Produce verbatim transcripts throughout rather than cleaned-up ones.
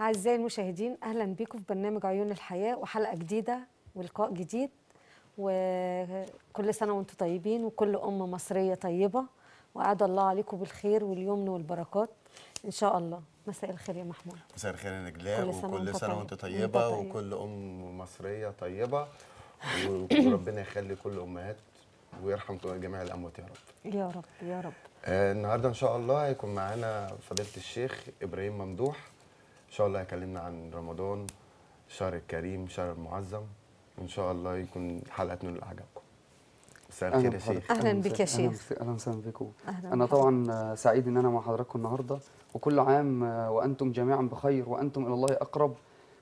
أعزائي المشاهدين، أهلا بكم في برنامج عيون الحياة وحلقة جديدة ولقاء جديد، وكل سنة وانتم طيبين وكل أم مصرية طيبة وأعد الله عليكم بالخير واليمن والبركات إن شاء الله. مساء الخير يا محمود. مساء الخير يا نجلاء، وكل سنة وانت طيبة وكل أم مصرية طيبة وربنا يخلي كل أمهات ويرحم جميع الأموات يا رب يا رب يا رب. آه النهارده إن شاء الله هيكون معانا فضيلة الشيخ إبراهيم ممدوح، إن شاء الله هيكلمنا عن رمضان، شهر الكريم، شهر المعظم، وإن شاء الله يكون حلقتنا لأعجابكم. مساء الخير يا شيخ. أهلا بك يا شيخ. أهلا وسهلا بكم. أنا طبعا سعيد إن أنا مع حضراتكم النهارده، وكل عام وأنتم جميعا بخير وأنتم إلى الله أقرب،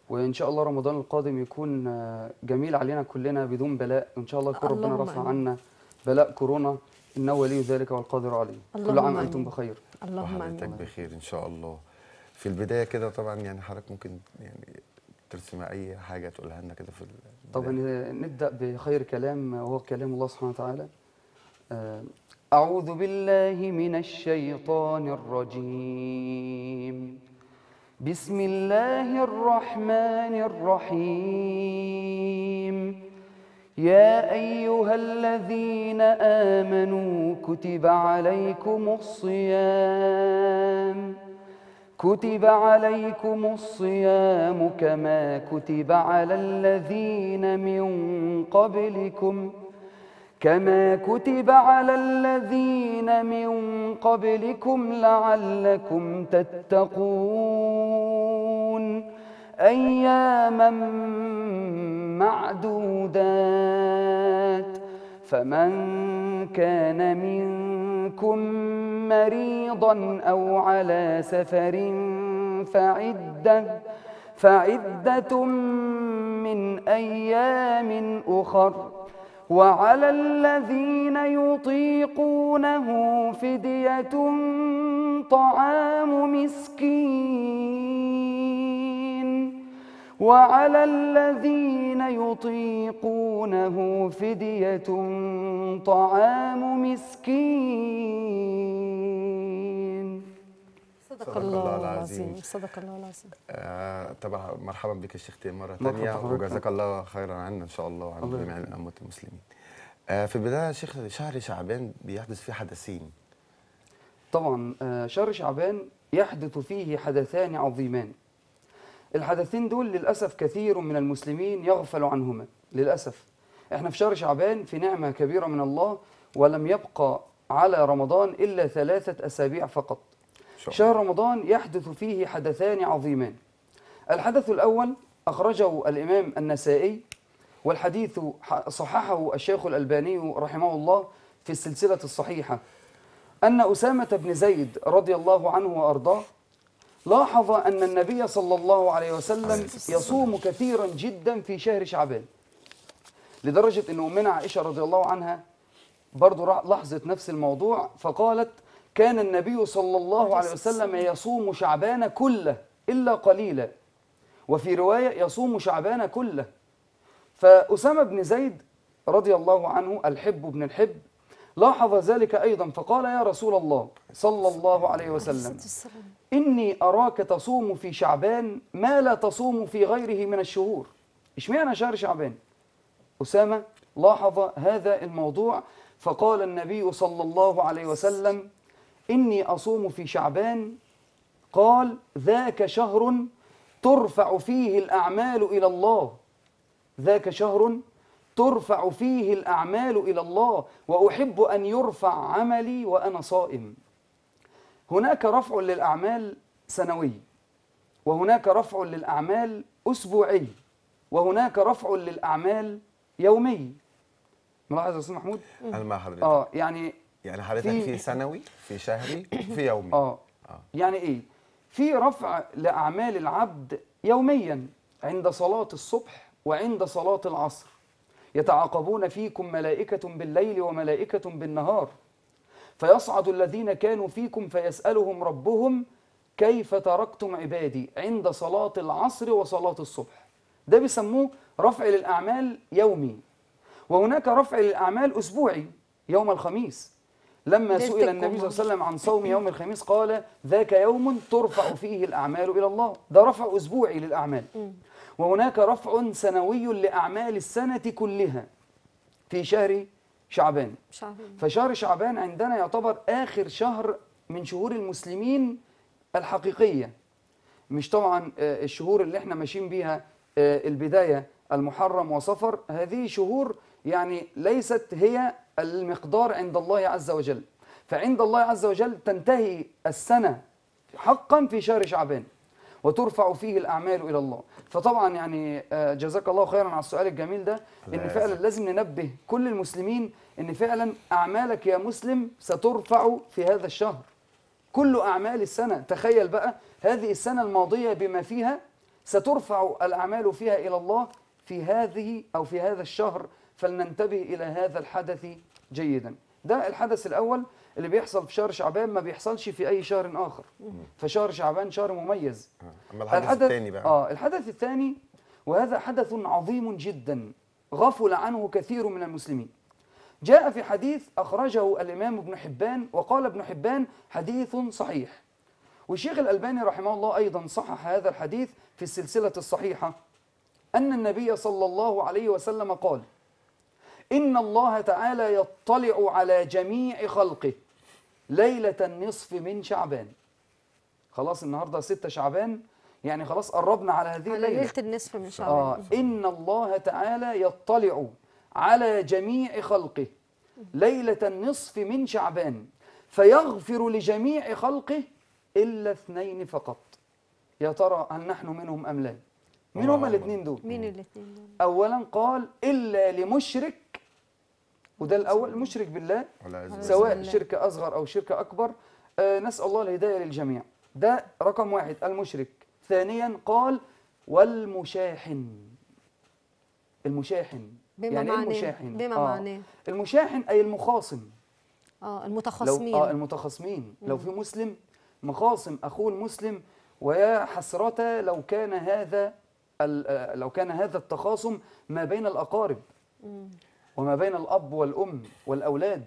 وإن شاء الله رمضان القادم يكون جميل علينا كلنا بدون بلاء، وإن شاء الله يكون ربنا رفع عنا بلاء كورونا، إنه ولي ذلك والقادر عليه. كل عام وأنتم بخير. اللهم آمين. وحضرتك بخير إن شاء الله. في البداية كده طبعا يعني حضرتك ممكن يعني ترسم أي حاجة تقولها لنا كده في البداية. طبعا نبدأ بخير كلام وهو كلام الله سبحانه وتعالى. أعوذ بالله من الشيطان الرجيم. بسم الله الرحمن الرحيم. يا أيها الذين آمنوا كتب عليكم الصيام كتب عليكم الصيام كما كتب على الذين من قبلكم كما كتب على الذين من قبلكم لعلكم تتقون. أياما معدودات، فمن كان منكم مريضا أو على سفر فعدة فعدة من أيام أخر، وعلى الذين يطيقونه فدية طعام مسكين، وعلى الذين يطيقونه فدية طعام مسكين. صدق الله العظيم. صدق الله العظيم. آه طبعا مرحبا بك يا شيخ مرة ثانية، وجزاك الله خيرا عنا إن شاء الله وعن جميع الأمة المسلمين. آه في البداية يا شيخ، شهر شعبان بيحدث فيه حدثين. طبعا آه شهر شعبان يحدث فيه حدثان عظيمان. الحدثين دول للأسف كثير من المسلمين يغفل عنهما، للأسف. احنا في شهر شعبان في نعمة كبيرة من الله، ولم يبقى على رمضان إلا ثلاثة أسابيع فقط. شهر رمضان يحدث فيه حدثان عظيمان. الحدث الأول أخرجه الإمام النسائي، والحديث صححه الشيخ الألباني رحمه الله في السلسلة الصحيحة، أن أسامة بن زيد رضي الله عنه وأرضاه لاحظ أن النبي صلى الله عليه وسلم يصوم كثيرا جدا في شهر شعبان، لدرجة أن أمنا عائشة رضي الله عنها برضه لاحظت نفس الموضوع فقالت: كان النبي صلى الله عليه وسلم يصوم شعبان كله إلا قليلا، وفي رواية يصوم شعبان كله. فأسامة بن زيد رضي الله عنه الحب بن الحب لاحظ ذلك أيضا فقال: يا رسول الله صلى الله عليه وسلم، إني أراك تصوم في شعبان ما لا تصوم في غيره من الشهور، إشمعنى شهر شعبان؟ أسامة لاحظ هذا الموضوع فقال النبي صلى الله عليه وسلم: إني أصوم في شعبان. قال: ذاك شهر ترفع فيه الأعمال إلى الله، ذاك شهر ترفع فيه الأعمال إلى الله، وأحب أن يرفع عملي وأنا صائم. هناك رفع للأعمال سنوي، وهناك رفع للأعمال أسبوعي، وهناك رفع للأعمال يومي. ملاحظ يا أستاذ محمود؟ أنا مع حضرتك. آه يعني يعني حضرتك في, في سنوي، في شهري، في يومي. آه. آه يعني إيه؟ في رفع لأعمال العبد يوميا عند صلاة الصبح وعند صلاة العصر. يتعاقبون فيكم ملائكة بالليل وملائكة بالنهار، فيصعد الذين كانوا فيكم فيسألهم ربهم كيف تركتم عبادي عند صلاة العصر وصلاة الصبح. ده بيسموه رفع للأعمال يومي. وهناك رفع للأعمال أسبوعي يوم الخميس، لما سئل النبي صلى الله عليه وسلم عن صوم يوم الخميس قال ذاك يوم ترفع فيه الأعمال إلى الله. ده رفع أسبوعي للأعمال، وهناك رفع سنوي لأعمال السنة كلها في شهر شعبان. فشهر شعبان عندنا يعتبر آخر شهر من شهور المسلمين الحقيقية، مش طبعا الشهور اللي احنا ماشيين بيها البداية المحرم وصفر، هذه شهور يعني ليست هي المقدار عند الله عز وجل. فعند الله عز وجل تنتهي السنة حقا في شهر شعبان وترفع فيه الأعمال إلى الله. فطبعا يعني جزاك الله خيرا على السؤال الجميل ده، إن فعلا لازم ننبه كل المسلمين إن فعلا أعمالك يا مسلم سترفع في هذا الشهر، كل أعمال السنة. تخيل بقى هذه السنة الماضية بما فيها سترفع الأعمال فيها إلى الله في هذه أو في هذا الشهر، فلننتبه إلى هذا الحدث جيدا. ده الحدث الأول اللي بيحصل في شهر شعبان، ما بيحصلش في أي شهر آخر. فشهر شعبان شهر مميز. أما الحدث الحدث الثاني بقى. آه الحدث الثاني، وهذا حدث عظيم جدا غفل عنه كثير من المسلمين. جاء في حديث أخرجه الإمام ابن حبان، وقال ابن حبان حديث صحيح، والشيخ الألباني رحمه الله أيضا صحح هذا الحديث في السلسلة الصحيحة، أن النبي صلى الله عليه وسلم قال: إن الله تعالى يطلع على جميع خلقه ليلة النصف من شعبان. خلاص النهاردة ستة شعبان، يعني خلاص قربنا على هذه الليلة، ليلة النصف من شعبان. آه إن الله تعالى يطلع على جميع خلقه ليلة النصف من شعبان فيغفر لجميع خلقه إلا اثنين فقط، يا ترى هل نحن منهم أم لا؟ مين هما الاثنين دول؟ مين الاثنين دول؟ أولا قال إلا لمشرك، وده الأول المشرك بالله، سواء شركة أصغر أو شركة أكبر. آه نسأل الله الهداية للجميع. ده رقم واحد المشرك. ثانيا قال والمشاحن. المشاحن بما يعني معناه؟ المشاحن بما آه. معناه؟ المشاحن أي المخاصم، آه المتخاصمين. آه المتخاصمين، لو في مسلم مخاصم أخوه المسلم، ويا حسرة لو كان هذا لو كان هذا التخاصم ما بين الأقارب وما بين الأب والأم والأولاد،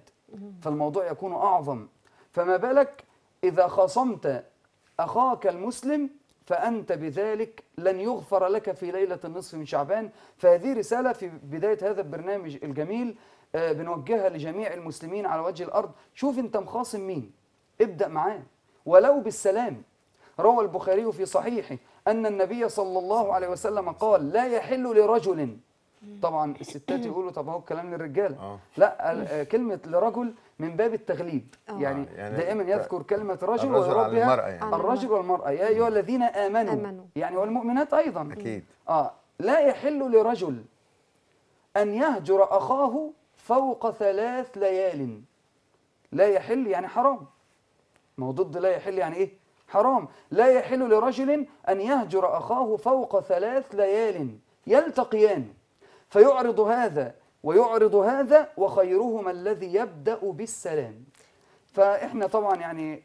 فالموضوع يكون أعظم. فما بالك إذا خاصمت أخاك المسلم، فأنت بذلك لن يغفر لك في ليلة النصف من شعبان. فهذه رسالة في بداية هذا البرنامج الجميل بنوجهها لجميع المسلمين على وجه الأرض. شوف أنت مخاصم مين، ابدأ معاه ولو بالسلام. روى البخاري في صحيحه أن النبي صلى الله عليه وسلم قال: لا يحل لرجل. طبعا الستات يقولوا طب هو الكلام للرجاله، آه. لا، كلمه لرجل من باب التغليب، آه. يعني, يعني دائما يذكر كلمه رجل ويربي يعني. الرجل والمراه، يا ايها الذين امنوا. امنوا يعني والمؤمنات ايضا اكيد. اه لا يحل لرجل ان يهجر اخاه فوق ثلاث ليال. لا يحل يعني حرام، ما هو ضد لا يحل يعني ايه؟ حرام. لا يحل لرجل ان يهجر اخاه فوق ثلاث ليال يلتقيان فيعرض هذا ويعرض هذا وخيرهما الذي يبدأ بالسلام. فإحنا طبعا يعني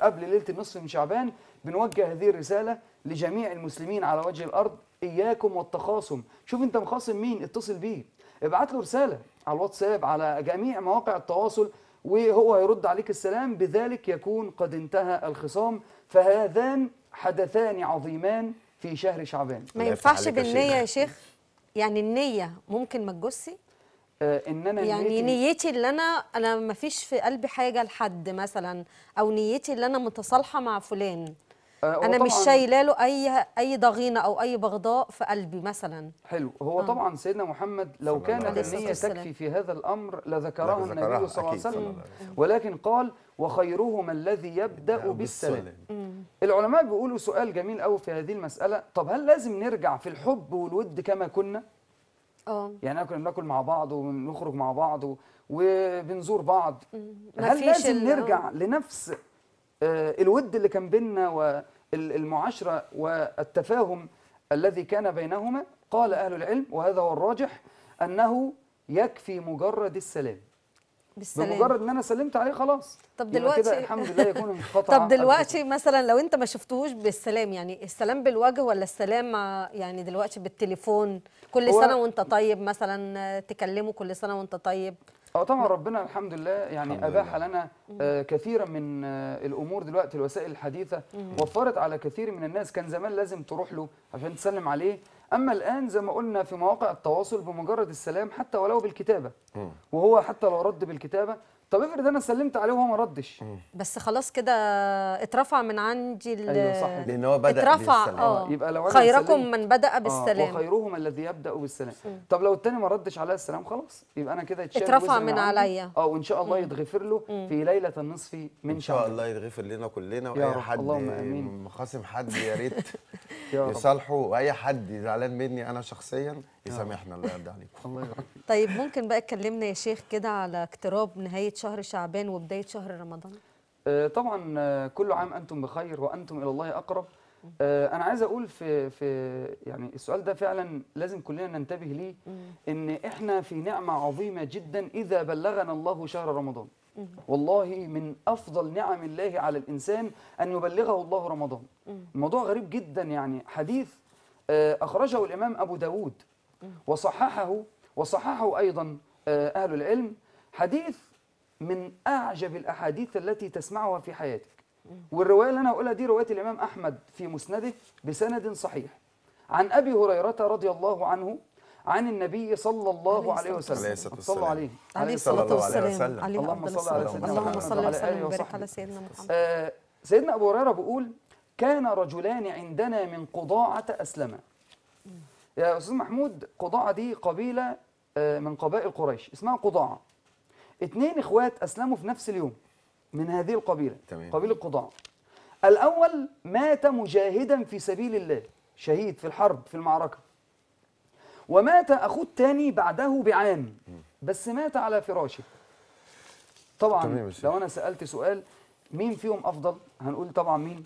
قبل ليلة النصف من شعبان بنوجه هذه الرسالة لجميع المسلمين على وجه الأرض: إياكم والتخاصم. شوف أنت مخاصم مين، اتصل بيه، ابعت له رسالة على الواتساب، على جميع مواقع التواصل، وهو هيرد عليك السلام، بذلك يكون قد انتهى الخصام. فهذان حدثان عظيمان في شهر شعبان. ما ينفعش بالنية يا شيخ؟ يعني النية ممكن ما تجسي؟ آه ان انا يعني نيتي, نيتي اللي انا انا ما فيش في قلبي حاجه لحد مثلا، او نيتي اللي انا متصالحه مع فلان، آه انا مش شايله له اي اي ضغينه او اي بغضاء في قلبي مثلا. حلو. هو آه. طبعا سيدنا محمد لو كانت النية تكفي في هذا الامر لذكرها النبي صلى الله عليه وسلم، ولكن قال وخيرهما الذي يبدا بالسلام. العلماء بيقولوا سؤال جميل قوي في هذه المسألة: طب هل لازم نرجع في الحب والود كما كنا؟ اه يعني كنا بناكل مع بعض ونخرج مع بعض وبنزور بعض، هل لازم نرجع لنفس الود اللي كان بيننا والمعاشرة والتفاهم الذي كان بينهما؟ قال أهل العلم، وهذا هو الراجح، أنه يكفي مجرد السلام. بالسلام. بمجرد ان انا سلمت عليه خلاص. طب دلوقتي كده الحمد لله يكون انقطع. طب دلوقتي مثلا لو انت ما شفتهوش بالسلام، يعني السلام بالوجه ولا السلام مع يعني دلوقتي بالتليفون كل سنه وانت طيب مثلا، تكلمه كل سنه وانت طيب؟ اه طبعا ربنا الحمد لله يعني الحمد اباح لله. لنا آه كثيرا من آه الامور دلوقتي. الوسائل الحديثه وفرت على كثير من الناس، كان زمان لازم تروح له عشان تسلم عليه، اما الان زي ما قلنا في مواقع التواصل بمجرد السلام حتى ولو بالكتابه، مم. وهو حتى لو رد بالكتابه، طب افرض انا سلمت عليه وهو ما ردش، مم. بس خلاص كده اترفع من عندي ال ايوه صح، لان هو بدا اترفع اه يبقى لو انا خيركم من بدا بالسلام آه. وخيرهم الذي يبدا بالسلام، مم. طب لو الثاني ما ردش على السلام خلاص يبقى انا كده اترفع من, من عليا اه وان شاء الله مم. يتغفر له في ليله النصف من ان شاء الله، يتغفر لنا كلنا، واي حد مخاصم حد يا ريت يصالحه، واي حد زعلان مني انا شخصيا يسامحنا الله يرضى عليكم. طيب ممكن بقى تكلمنا يا شيخ كده على اقتراب نهايه شهر شعبان وبدايه شهر رمضان؟ آه طبعا آه كل عام انتم بخير وانتم الى الله اقرب. آه انا عايز اقول في في يعني السؤال ده فعلا لازم كلنا ننتبه ليه، ان احنا في نعمه عظيمه جدا اذا بلغنا الله شهر رمضان. والله من أفضل نعم الله على الإنسان أن يبلغه الله رمضان. الموضوع غريب جدا، يعني حديث أخرجه الإمام أبو داود وصححه وصححه أيضا أهل العلم، حديث من أعجب الأحاديث التي تسمعها في حياتك، والرواية اللي أنا هقولها دي رواية الإمام أحمد في مسنده بسند صحيح عن أبي هريرة رضي الله عنه عن النبي صلى الله عليه وسلم، صلى عليه عليه الصلاة والسلام، اللهم صل على سيدنا اللهم صل وسلم وبارك على سيدنا محمد. آه سيدنا أبو هريرة بيقول كان رجلان عندنا من قضاعة أسلما. يا أستاذ محمود، قضاعة دي قبيلة آه من قبائل قريش اسمها قضاعة. اثنين إخوات أسلموا في نفس اليوم من هذه القبيلة، تمام. قبيلة قضاعة. الأول مات مجاهدا في سبيل الله، شهيد في الحرب في المعركة، ومات أخوه الثاني بعده بعام، بس مات على فراشه. طبعا لو أنا سألت سؤال مين فيهم أفضل؟ هنقول طبعا مين؟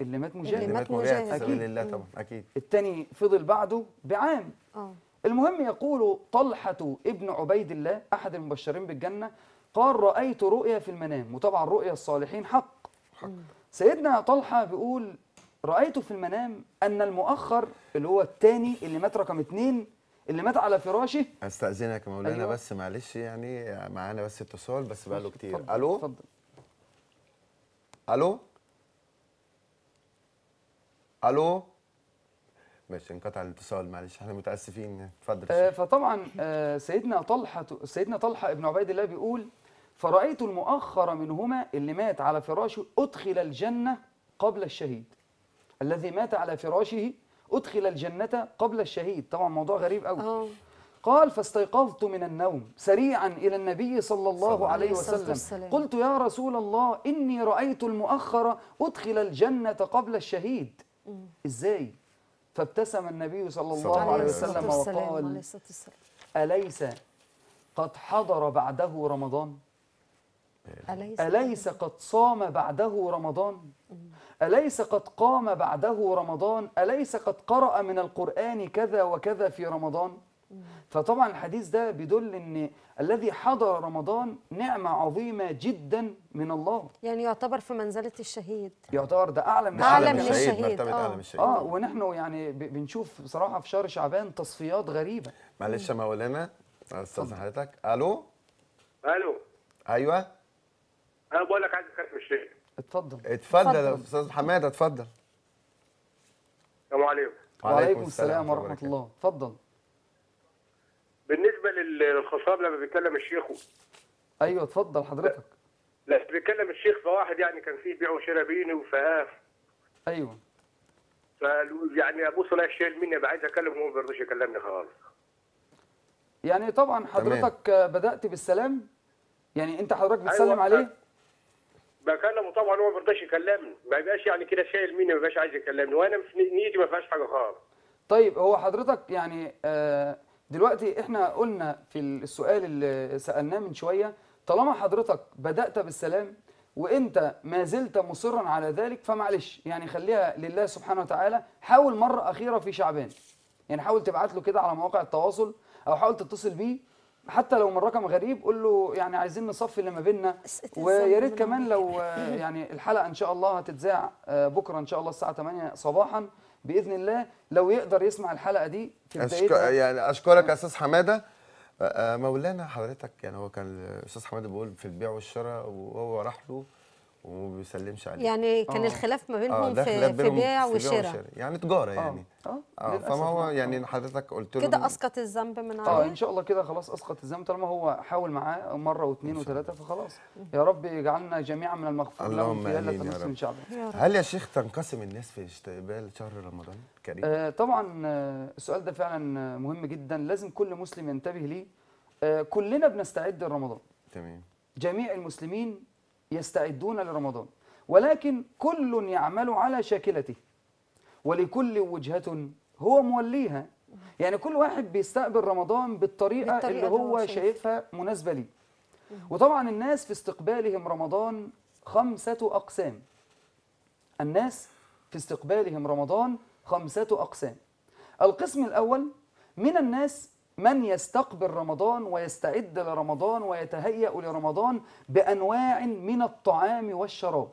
اللي مات مجاهد، اللي مات مجاهد أكيد لله طبعا أكيد. الثاني فضل بعده بعام. أوه. المهم يقول طلحة ابن عبيد الله أحد المبشرين بالجنة قال رأيت رؤيا في المنام، وطبعا رؤيا الصالحين حق. حق. سيدنا طلحة بيقول رأيت في المنام أن المؤخر اللي هو الثاني اللي مات رقم اثنين اللي مات على فراشه. استأذنك يا مولانا، أيوة. بس معلش يعني معانا بس اتصال بس بقاله كتير. فضل. ألو اتفضل. ألو ألو ماشي، انقطع الاتصال معلش، احنا متأسفين. اتفضل. آه فطبعا آه سيدنا طلحة سيدنا طلحة ابن عبيد الله بيقول فرأيت المؤخر منهما اللي مات على فراشه أدخل الجنة قبل الشهيد. الذي مات على فراشه أدخل الجنة قبل الشهيد، طبعا موضوع غريب قوي. قال فاستيقظت من النوم سريعا إلى النبي صلى الله عليه وسلم قلت يا رسول الله إني رأيت المؤخر أدخل الجنة قبل الشهيد. إزاي؟ فابتسم النبي صلى الله عليه وسلم وقال أليس قد حضر بعده رمضان؟ أليس قد صام بعده رمضان؟ أليس قد قام بعده رمضان؟ أليس قد قرأ من القرآن كذا وكذا في رمضان؟ فطبعا الحديث ده بيدل ان الذي حضر رمضان نعمة عظيمة جدا من الله، يعني يعتبر في منزلة الشهيد، يعتبر ده أعلى من أعلى الشهيد, من الشهيد. أعلى من الشهيد. آه ونحن يعني بنشوف بصراحة في شهر شعبان تصفيات غريبة. معلش يا مولانا استاذ حضرتك. ألو ألو أيوه أنا بقول لك عايز أتكلم الشيخ. اتفضل اتفضل يا استاذ حماده، اتفضل. السلام عليكم. وعليكم السلام ورحمه الله، اتفضل. بالنسبه للخصاب لما بيتكلم الشيخ و... ايوه اتفضل حضرتك. لا, لا بيتكلم الشيخ فواحد يعني كان فيه بيع وشراء بيني وفاه ايوه فقالوا يعني ابو صلاح شايل مني بقى عايز اكلمه وما بيرضاش يكلمني خالص. يعني طبعا حضرتك تمام. بدات بالسلام، يعني انت حضرتك بتسلم أيوة. عليه بكلمه طبعا هو ما بيرضاش يكلمني، ما يبقاش يعني كده شايل مين، ما يبقاش عايز يكلمني، وانا مش نيتي ما فيهاش حاجه خالص. طيب هو حضرتك يعني دلوقتي احنا قلنا في السؤال اللي سالناه من شويه، طالما حضرتك بدات بالسلام وانت ما زلت مصرا على ذلك فمعلش يعني خليها لله سبحانه وتعالى. حاول مره اخيره في شعبان يعني حاول تبعت له كده على مواقع التواصل او حاول تتصل بيه، حتى لو من رقم غريب قول له يعني عايزين نصفي اللي ما بيننا، ويا ريت كمان لو يعني الحلقه ان شاء الله هتتذاع بكره ان شاء الله الساعه ثمانية صباحا باذن الله، لو يقدر يسمع الحلقه دي في بدايتها. يعني اشكرك يا استاذ حماده مولانا حضرتك يعني هو كان الاستاذ حماد بيقول في البيع والشراء وهو راح له وما بيسلمش عليه، يعني كان آه. الخلاف ما بينهم آه في, في بيع وشراء يعني تجاره آه. يعني اه, آه. فما هو يعني حضرتك قلت له كده اسقط الذنب من عليه اه ان شاء الله كده خلاص اسقط الذنب طالما هو حاول معاه مره واثنين وثلاثه فخلاص يا رب يجعلنا جميعا من المغفور لهم في هلا تنص من شعبه. هل يا شيخ تنقسم الناس في استقبال شهر رمضان الكريم؟ آه طبعا آه السؤال ده فعلا مهم جدا، لازم كل مسلم ينتبه ليه. آه كلنا بنستعد لرمضان تمام، جميع المسلمين يستعدون لرمضان، ولكن كل يعمل على شاكلته ولكل وجهة هو موليها. يعني كل واحد بيستقبل رمضان بالطريقة, بالطريقة اللي هو شايفها مناسبة ليه. وطبعا الناس في استقبالهم رمضان خمسة أقسام. الناس في استقبالهم رمضان خمسة أقسام. القسم الأول من الناس من يستقبل رمضان ويستعد لرمضان ويتهيأ لرمضان بأنواع من الطعام والشراب.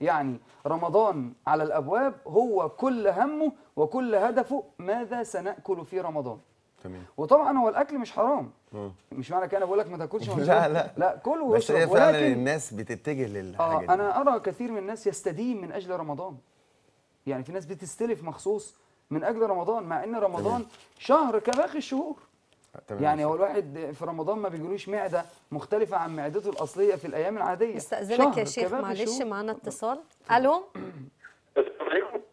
يعني رمضان على الأبواب، هو كل همه وكل هدفه ماذا سنأكل في رمضان. تمام. وطبعا هو الأكل مش حرام. مم. مش معنى كده انا بقول لك ما تاكلش لا لا لا كل واشرب، بس فعلا الناس بتتجه للحاجه دي. اه انا ارى كثير من الناس يستدين من اجل رمضان. يعني في ناس بتستلف مخصوص من اجل رمضان، مع ان رمضان تمام. شهر كباقي الشهور. يعني هو الواحد في رمضان ما بيجيلوش معده مختلفه عن معدته الاصليه في الايام العاديه. استاذنك يا شيخ معلش، معانا اتصال. الو السلام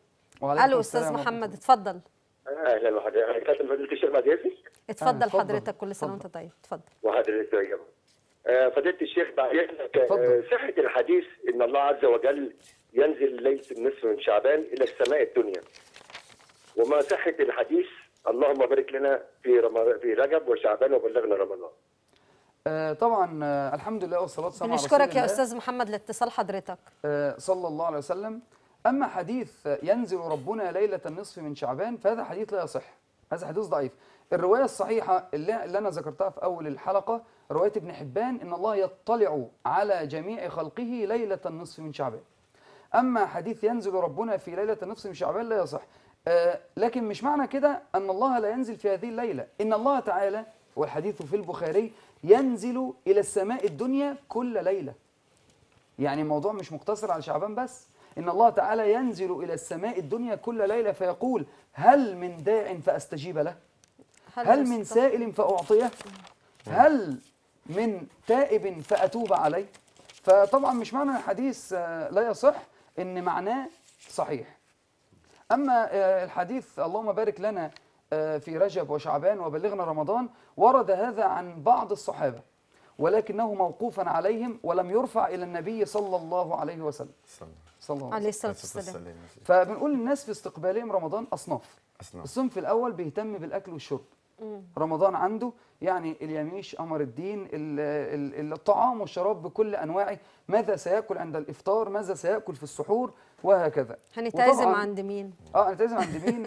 عليكم. الو استاذ محمد اتفضل. اهلا بحضرتك. كابتن فضيله الشيخ بعد اذنك. اتفضل حضرتك، كل سنه وانت طيب. اتفضل. وحضرتك طيب. فضيله الشيخ بعد اذنك، صحه الحديث ان الله عز وجل ينزل ليله النصف من شعبان الى السماء الدنيا، وما صحه الحديث اللهم بارك لنا في رمضان في رجب وشعبان وبلغنا رمضان. آه طبعا آه الحمد لله والصلاه والسلام على رسول الله. بنشكرك يا استاذ محمد لاتصال حضرتك. آه صلى الله عليه وسلم. اما حديث ينزل ربنا ليله النصف من شعبان فهذا حديث لا يصح، هذا حديث ضعيف. الروايه الصحيحه اللي, اللي انا ذكرتها في اول الحلقه روايه ابن حبان ان الله يطلع على جميع خلقه ليله النصف من شعبان. اما حديث ينزل ربنا في ليله النصف من شعبان لا يصح. آه لكن مش معنى كده أن الله لا ينزل في هذه الليلة، إن الله تعالى والحديث في البخاري ينزل إلى السماء الدنيا كل ليلة. يعني الموضوع مش مقتصر على شعبان بس، إن الله تعالى ينزل إلى السماء الدنيا كل ليلة فيقول هل من داع فأستجيب له، هل من سائل فأعطيه، هل من تائب فأتوب عليه. فطبعا مش معنى الحديث آه لا يصح إن معناه صحيح. أما الحديث اللهم بارك لنا في رجب وشعبان وبلغنا رمضان ورد هذا عن بعض الصحابة، ولكنه موقوفا عليهم ولم يرفع إلى النبي صلى الله عليه وسلم صلى الله عليه وسلم. فبنقول الناس في استقبالهم رمضان أصناف. الصنف الأول بيهتم بالأكل والشرب، رمضان عنده يعني اليميش، قمر الدين، الطعام والشراب بكل أنواعه، ماذا سيأكل عند الإفطار، ماذا سيأكل في السحور وهكذا. هنتعزم عند مين؟ اه هنتعزم عند مين؟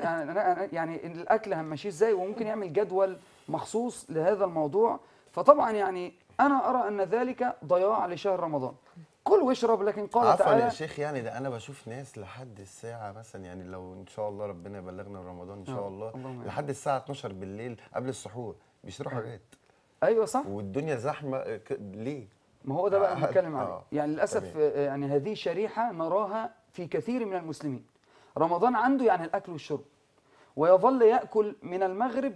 يعني الأكل هنمشيه إزاي، وممكن يعمل جدول مخصوص لهذا الموضوع. فطبعا يعني أنا أرى أن ذلك ضياع لشهر رمضان. كل واشرب لكن قال تعالى. عفوا يا شيخ، يعني ده انا بشوف ناس لحد الساعه مثلا، يعني لو ان شاء الله ربنا يبلغنا رمضان ان شاء الله, الله لحد الساعه اتناشر بالليل قبل السحور بيشتروا حاجات. ايوه صح، والدنيا زحمه ليه؟ ما هو ده بقى اللي بنتكلم عليه. آه. يعني للاسف آه يعني هذه شريحه نراها في كثير من المسلمين. رمضان عنده يعني الاكل والشرب، ويظل ياكل من المغرب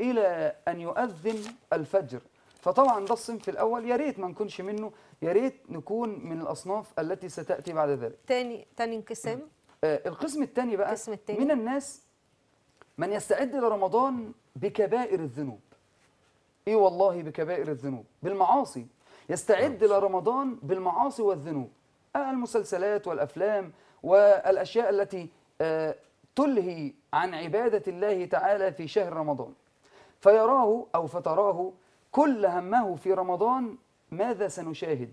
الى ان يؤذن الفجر. فطبعا ده الصنف الاول، يا ريت ما نكونش منه، يا ريت نكون من الاصناف التي ستاتي بعد ذلك. تاني تاني انقسام. آه القسم الثاني بقى من الناس من يستعد لرمضان بكبائر الذنوب. ايه والله بكبائر الذنوب، بالمعاصي، يستعد لرمضان بالمعاصي والذنوب. آه المسلسلات والافلام والاشياء التي آه تلهي عن عباده الله تعالى في شهر رمضان. فيراه او فتراه كل همه في رمضان ماذا سنشاهد؟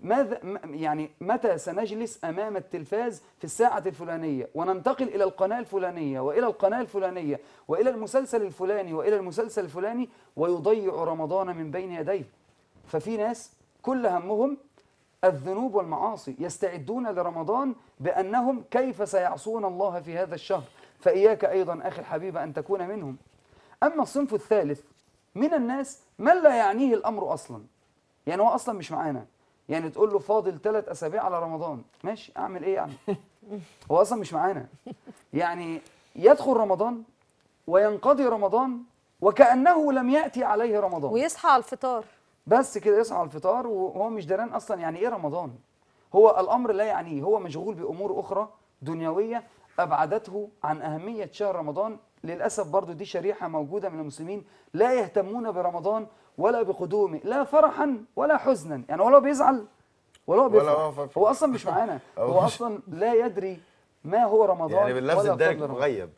ماذا يعني متى سنجلس امام التلفاز في الساعة الفلانية، وننتقل الى القناة الفلانية والى القناة الفلانية والى المسلسل الفلاني والى المسلسل الفلاني، ويضيع رمضان من بين يديه. ففي ناس كل همهم الذنوب والمعاصي، يستعدون لرمضان بانهم كيف سيعصون الله في هذا الشهر، فإياك ايضا اخي الحبيب ان تكون منهم. اما الصنف الثالث من الناس من لا يعنيه الأمر أصلا، يعني هو أصلا مش معانا، يعني تقول له فاضل ثلاث أسابيع على رمضان، ماشي أعمل إيه يعني؟ هو أصلا مش معانا، يعني يدخل رمضان وينقضي رمضان وكأنه لم يأتي عليه رمضان، ويصحى على الفطار بس كده، يصحى على الفطار وهو مش دران أصلا يعني إيه رمضان. هو الأمر لا يعنيه، هو مشغول بأمور أخرى دنيوية أبعدته عن أهمية شهر رمضان. للأسف برضو دي شريحة موجودة من المسلمين لا يهتمون برمضان ولا بقدومه، لا فرحا ولا حزنا، يعني ولا بيزعل ولا بيفرح، هو أصلا مش معانا، هو أصلا لا يدري ما هو رمضان، يعني باللفظ الدارج مغيب،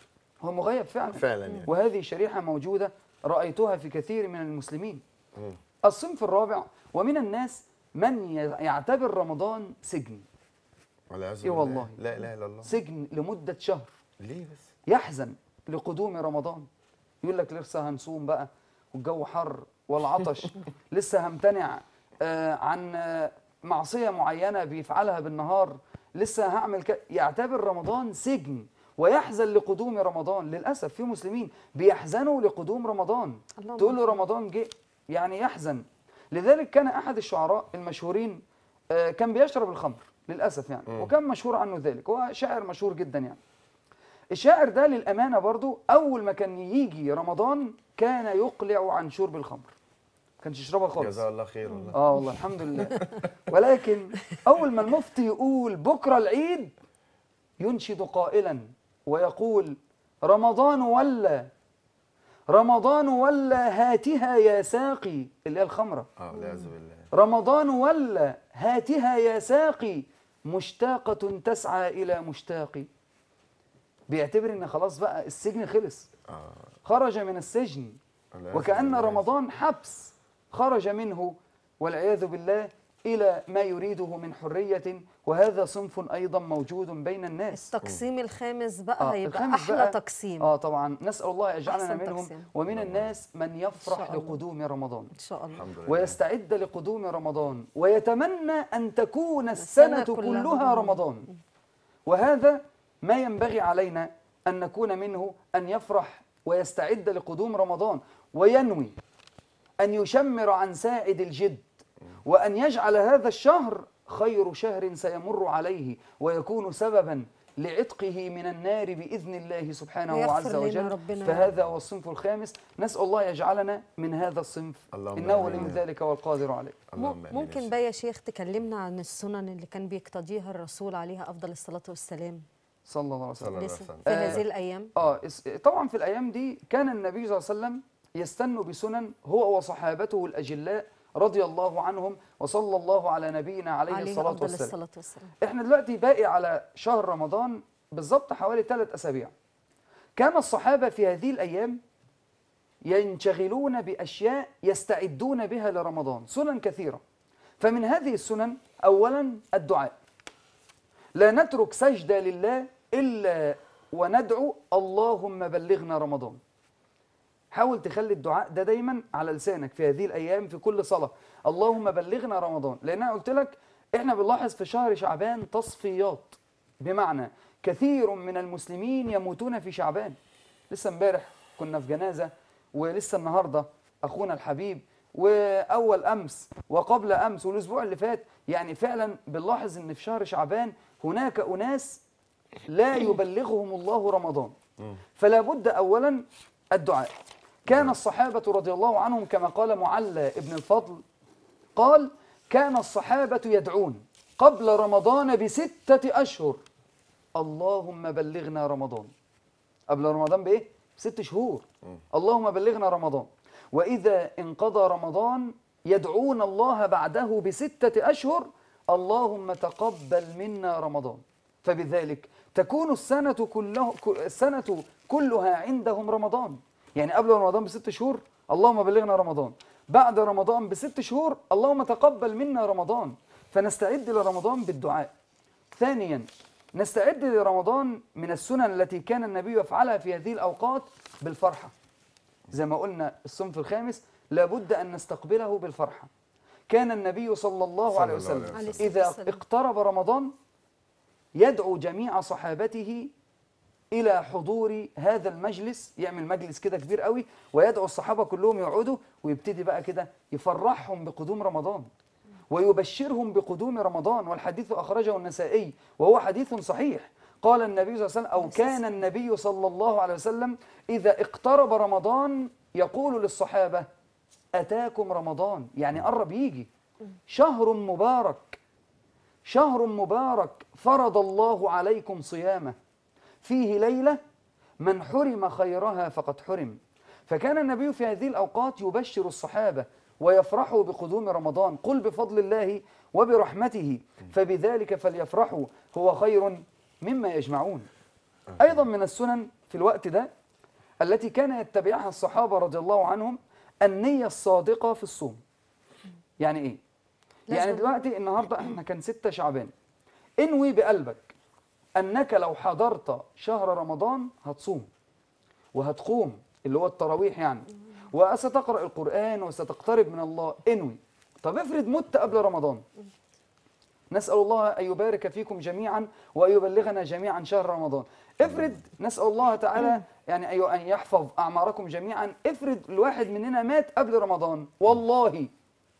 هو مغيب فعلا فعلا يعني. وهذه شريحة موجودة رأيتها في كثير من المسلمين. الصنف الرابع، ومن الناس من يعتبر رمضان سجن. اي والله لا اله الا الله، سجن لمده شهر. ليه بس؟ يحزن لقدوم رمضان، يقول لك لسه هنصوم بقى والجو حر والعطش، لسه همتنع آه عن آه معصيه معينه بيفعلها بالنهار، لسه هعمل ك... يعتبر رمضان سجن ويحزن لقدوم رمضان. للاسف في مسلمين بيحزنوا لقدوم رمضان، تقول له رمضان جه يعني يحزن. لذلك كان احد الشعراء المشهورين آه كان بيشرب الخمر للأسف يعني، م. وكان مشهور عنه ذلك، هو شاعر مشهور جدا يعني. الشاعر ده للأمانة برضو أول ما كان يجي رمضان كان يقلع عن شرب الخمر، ما كانش يشربها خالص. جزاه الله خير والله. آه والله الحمد لله. ولكن أول ما المفتي يقول بكرة العيد ينشد قائلا ويقول رمضان ولا رمضان ولا هاتها يا ساقي، اللي هي الخمرة. آه والعياذ بالله. رمضان ولا هاتها يا ساقي مشتاقة تسعى إلى مشتاقي. بيعتبر إن خلاص بقى السجن خلص، خرج من السجن، وكأن رمضان حبس خرج منه والعياذ بالله إلى ما يريده من حرية. وهذا صنف أيضا موجود بين الناس. التقسيم الخامس بقى آه هيبقى الخامس أحلى بقى تقسيم. آه طبعا نسأل الله يجعلنا منهم تقسيم. ومن الناس من يفرح لقدوم رمضان إن شاء الله، ويستعد لقدوم رمضان ويتمنى أن تكون السنة كلها, كلها رمضان. وهذا ما ينبغي علينا أن نكون منه، أن يفرح ويستعد لقدوم رمضان وينوي أن يشمر عن ساعد الجد، وأن يجعل هذا الشهر خير شهر سيمر عليه ويكون سببا لعتقه من النار بإذن الله سبحانه عز وجل. فهذا هو الصنف الخامس، نسأل الله يجعلنا من هذا الصنف، إنه ولي ذلك والقادر عليه. ممكن بقى يا شيخ تكلمنا عن السنن اللي كان بيقتضيها الرسول عليها أفضل الصلاة والسلام صلى الله عليه وسلم في هذه الأيام؟ آه طبعا في الأيام دي كان النبي صلى الله عليه وسلم يستن بسنن هو وصحابته الأجلاء رضي الله عنهم، وصلى الله على نبينا عليه, عليه الصلاة والسلام. احنا دلوقتي باقي على شهر رمضان بالظبط حوالي ثلاث أسابيع. كان الصحابة في هذه الأيام ينشغلون بأشياء يستعدون بها لرمضان، سنن كثيرة. فمن هذه السنن أولا الدعاء، لا نترك سجدة لله إلا وندعو اللهم بلغنا رمضان. حاول تخلي الدعاء ده دايما على لسانك في هذه الايام في كل صلاه، اللهم بلغنا رمضان، لان انا قلت لك احنا بنلاحظ في شهر شعبان تصفيات، بمعنى كثير من المسلمين يموتون في شعبان. لسه امبارح كنا في جنازه، ولسه النهارده اخونا الحبيب، واول امس وقبل امس والاسبوع اللي فات، يعني فعلا بنلاحظ ان في شهر شعبان هناك اناس لا يبلغهم الله رمضان. فلا بد اولا الدعاء. كان الصحابة رضي الله عنهم كما قال معلى ابن الفضل، قال كان الصحابة يدعون قبل رمضان بستة أشهر اللهم بلغنا رمضان. قبل رمضان بإيه؟ بست شهور اللهم بلغنا رمضان. وإذا انقضى رمضان يدعون الله بعده بستة أشهر اللهم تقبل منا رمضان. فبذلك تكون السنة كله السنة كلها عندهم رمضان، يعني قبل رمضان بست شهور اللهم بلغنا رمضان، بعد رمضان بست شهور اللهم تقبل منا رمضان. فنستعد لرمضان بالدعاء. ثانيا نستعد لرمضان من السنن التي كان النبي يفعلها في هذه الأوقات بالفرحة. زي ما قلنا الصنف الخامس لابد أن نستقبله بالفرحة. كان النبي صلى الله عليه وسلم إذا اقترب رمضان يدعو جميع صحابته إلى حضور هذا المجلس، يعمل مجلس كده كبير قوي ويدعو الصحابة كلهم يقعدوا، ويبتدي بقى كده يفرحهم بقدوم رمضان ويبشرهم بقدوم رمضان. والحديث أخرجه النسائي وهو حديث صحيح. قال النبي صلى الله عليه وسلم، أو كان النبي صلى الله عليه وسلم إذا اقترب رمضان يقول للصحابة أتاكم رمضان، يعني قرب يجي شهر مبارك، شهر مبارك فرض الله عليكم صيامه، فيه ليلة من حرم خيرها فقد حرم. فكان النبي في هذه الأوقات يبشر الصحابة ويفرحوا بقدوم رمضان. قل بفضل الله وبرحمته فبذلك فليفرحوا هو خير مما يجمعون. أيضا من السنن في الوقت ده التي كان يتبعها الصحابة رضي الله عنهم النية الصادقة في الصوم. يعني إيه؟ يعني دلوقتي النهاردة احنا كان ستة شعبان، انوي بقلبك أنك لو حضرت شهر رمضان هتصوم وهتقوم، اللي هو التراويح يعني، وستقرأ القرآن وستقترب من الله، انوي. طب افرض مت قبل رمضان، نسأل الله أن يبارك فيكم جميعا وأن يبلغنا جميعا شهر رمضان. افرض، نسأل الله تعالى يعني أن يحفظ أعماركم جميعا، افرض الواحد مننا مات قبل رمضان، والله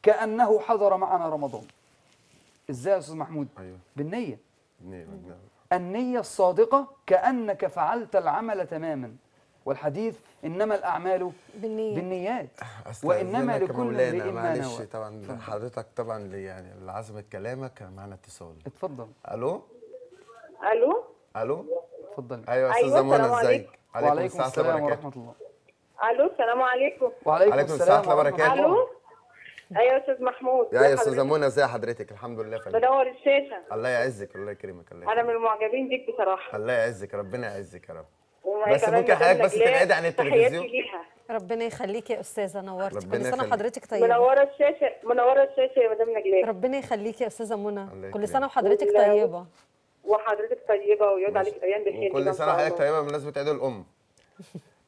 كأنه حضر معنا رمضان. إزاي يا أستاذ محمود؟ أيوة. بالنية. النية الصادقة كأنك فعلت العمل تماما، والحديث إنما الأعمال بالنية. بالنيات وإنما لكل امرئ ما نوى. معلش طبعا حضرتك طبعا يعني لعزمة كلامك معنا اتصال. اتفضل. ألو ألو ألو اتفضل. أيوة يا أستاذة منى، إزيك؟ وعليكم السلام ورحمة الله. ألو السلام عليكم. وعليكم السلام وبركاته. ألو ايوه يا استاذ محمود. يا يا استاذه منى، ازي حضرتك؟ الحمد لله. فنان بدور الشاشه. الله يعزك، الله يكرمك. الله يكرمك. انا من المعجبين بيك بصراحه. الله يعزك، ربنا يعزك يا رب. بس ممكن حضرتك بس تبعدي عن التلفزيون. ربنا يخليك يا استاذه، نورتي. كل سنه حضرتك طيبه. منوره الشاشه، منوره الشاشه يا مدام نجلاء. ربنا يخليكي يا استاذه منى، كل سنه وحضرتك طيبه. وحضرتك طيبه ويعود عليك ايام بخير. كل سنه وحضرتك طيبه بمناسبه عيد الام.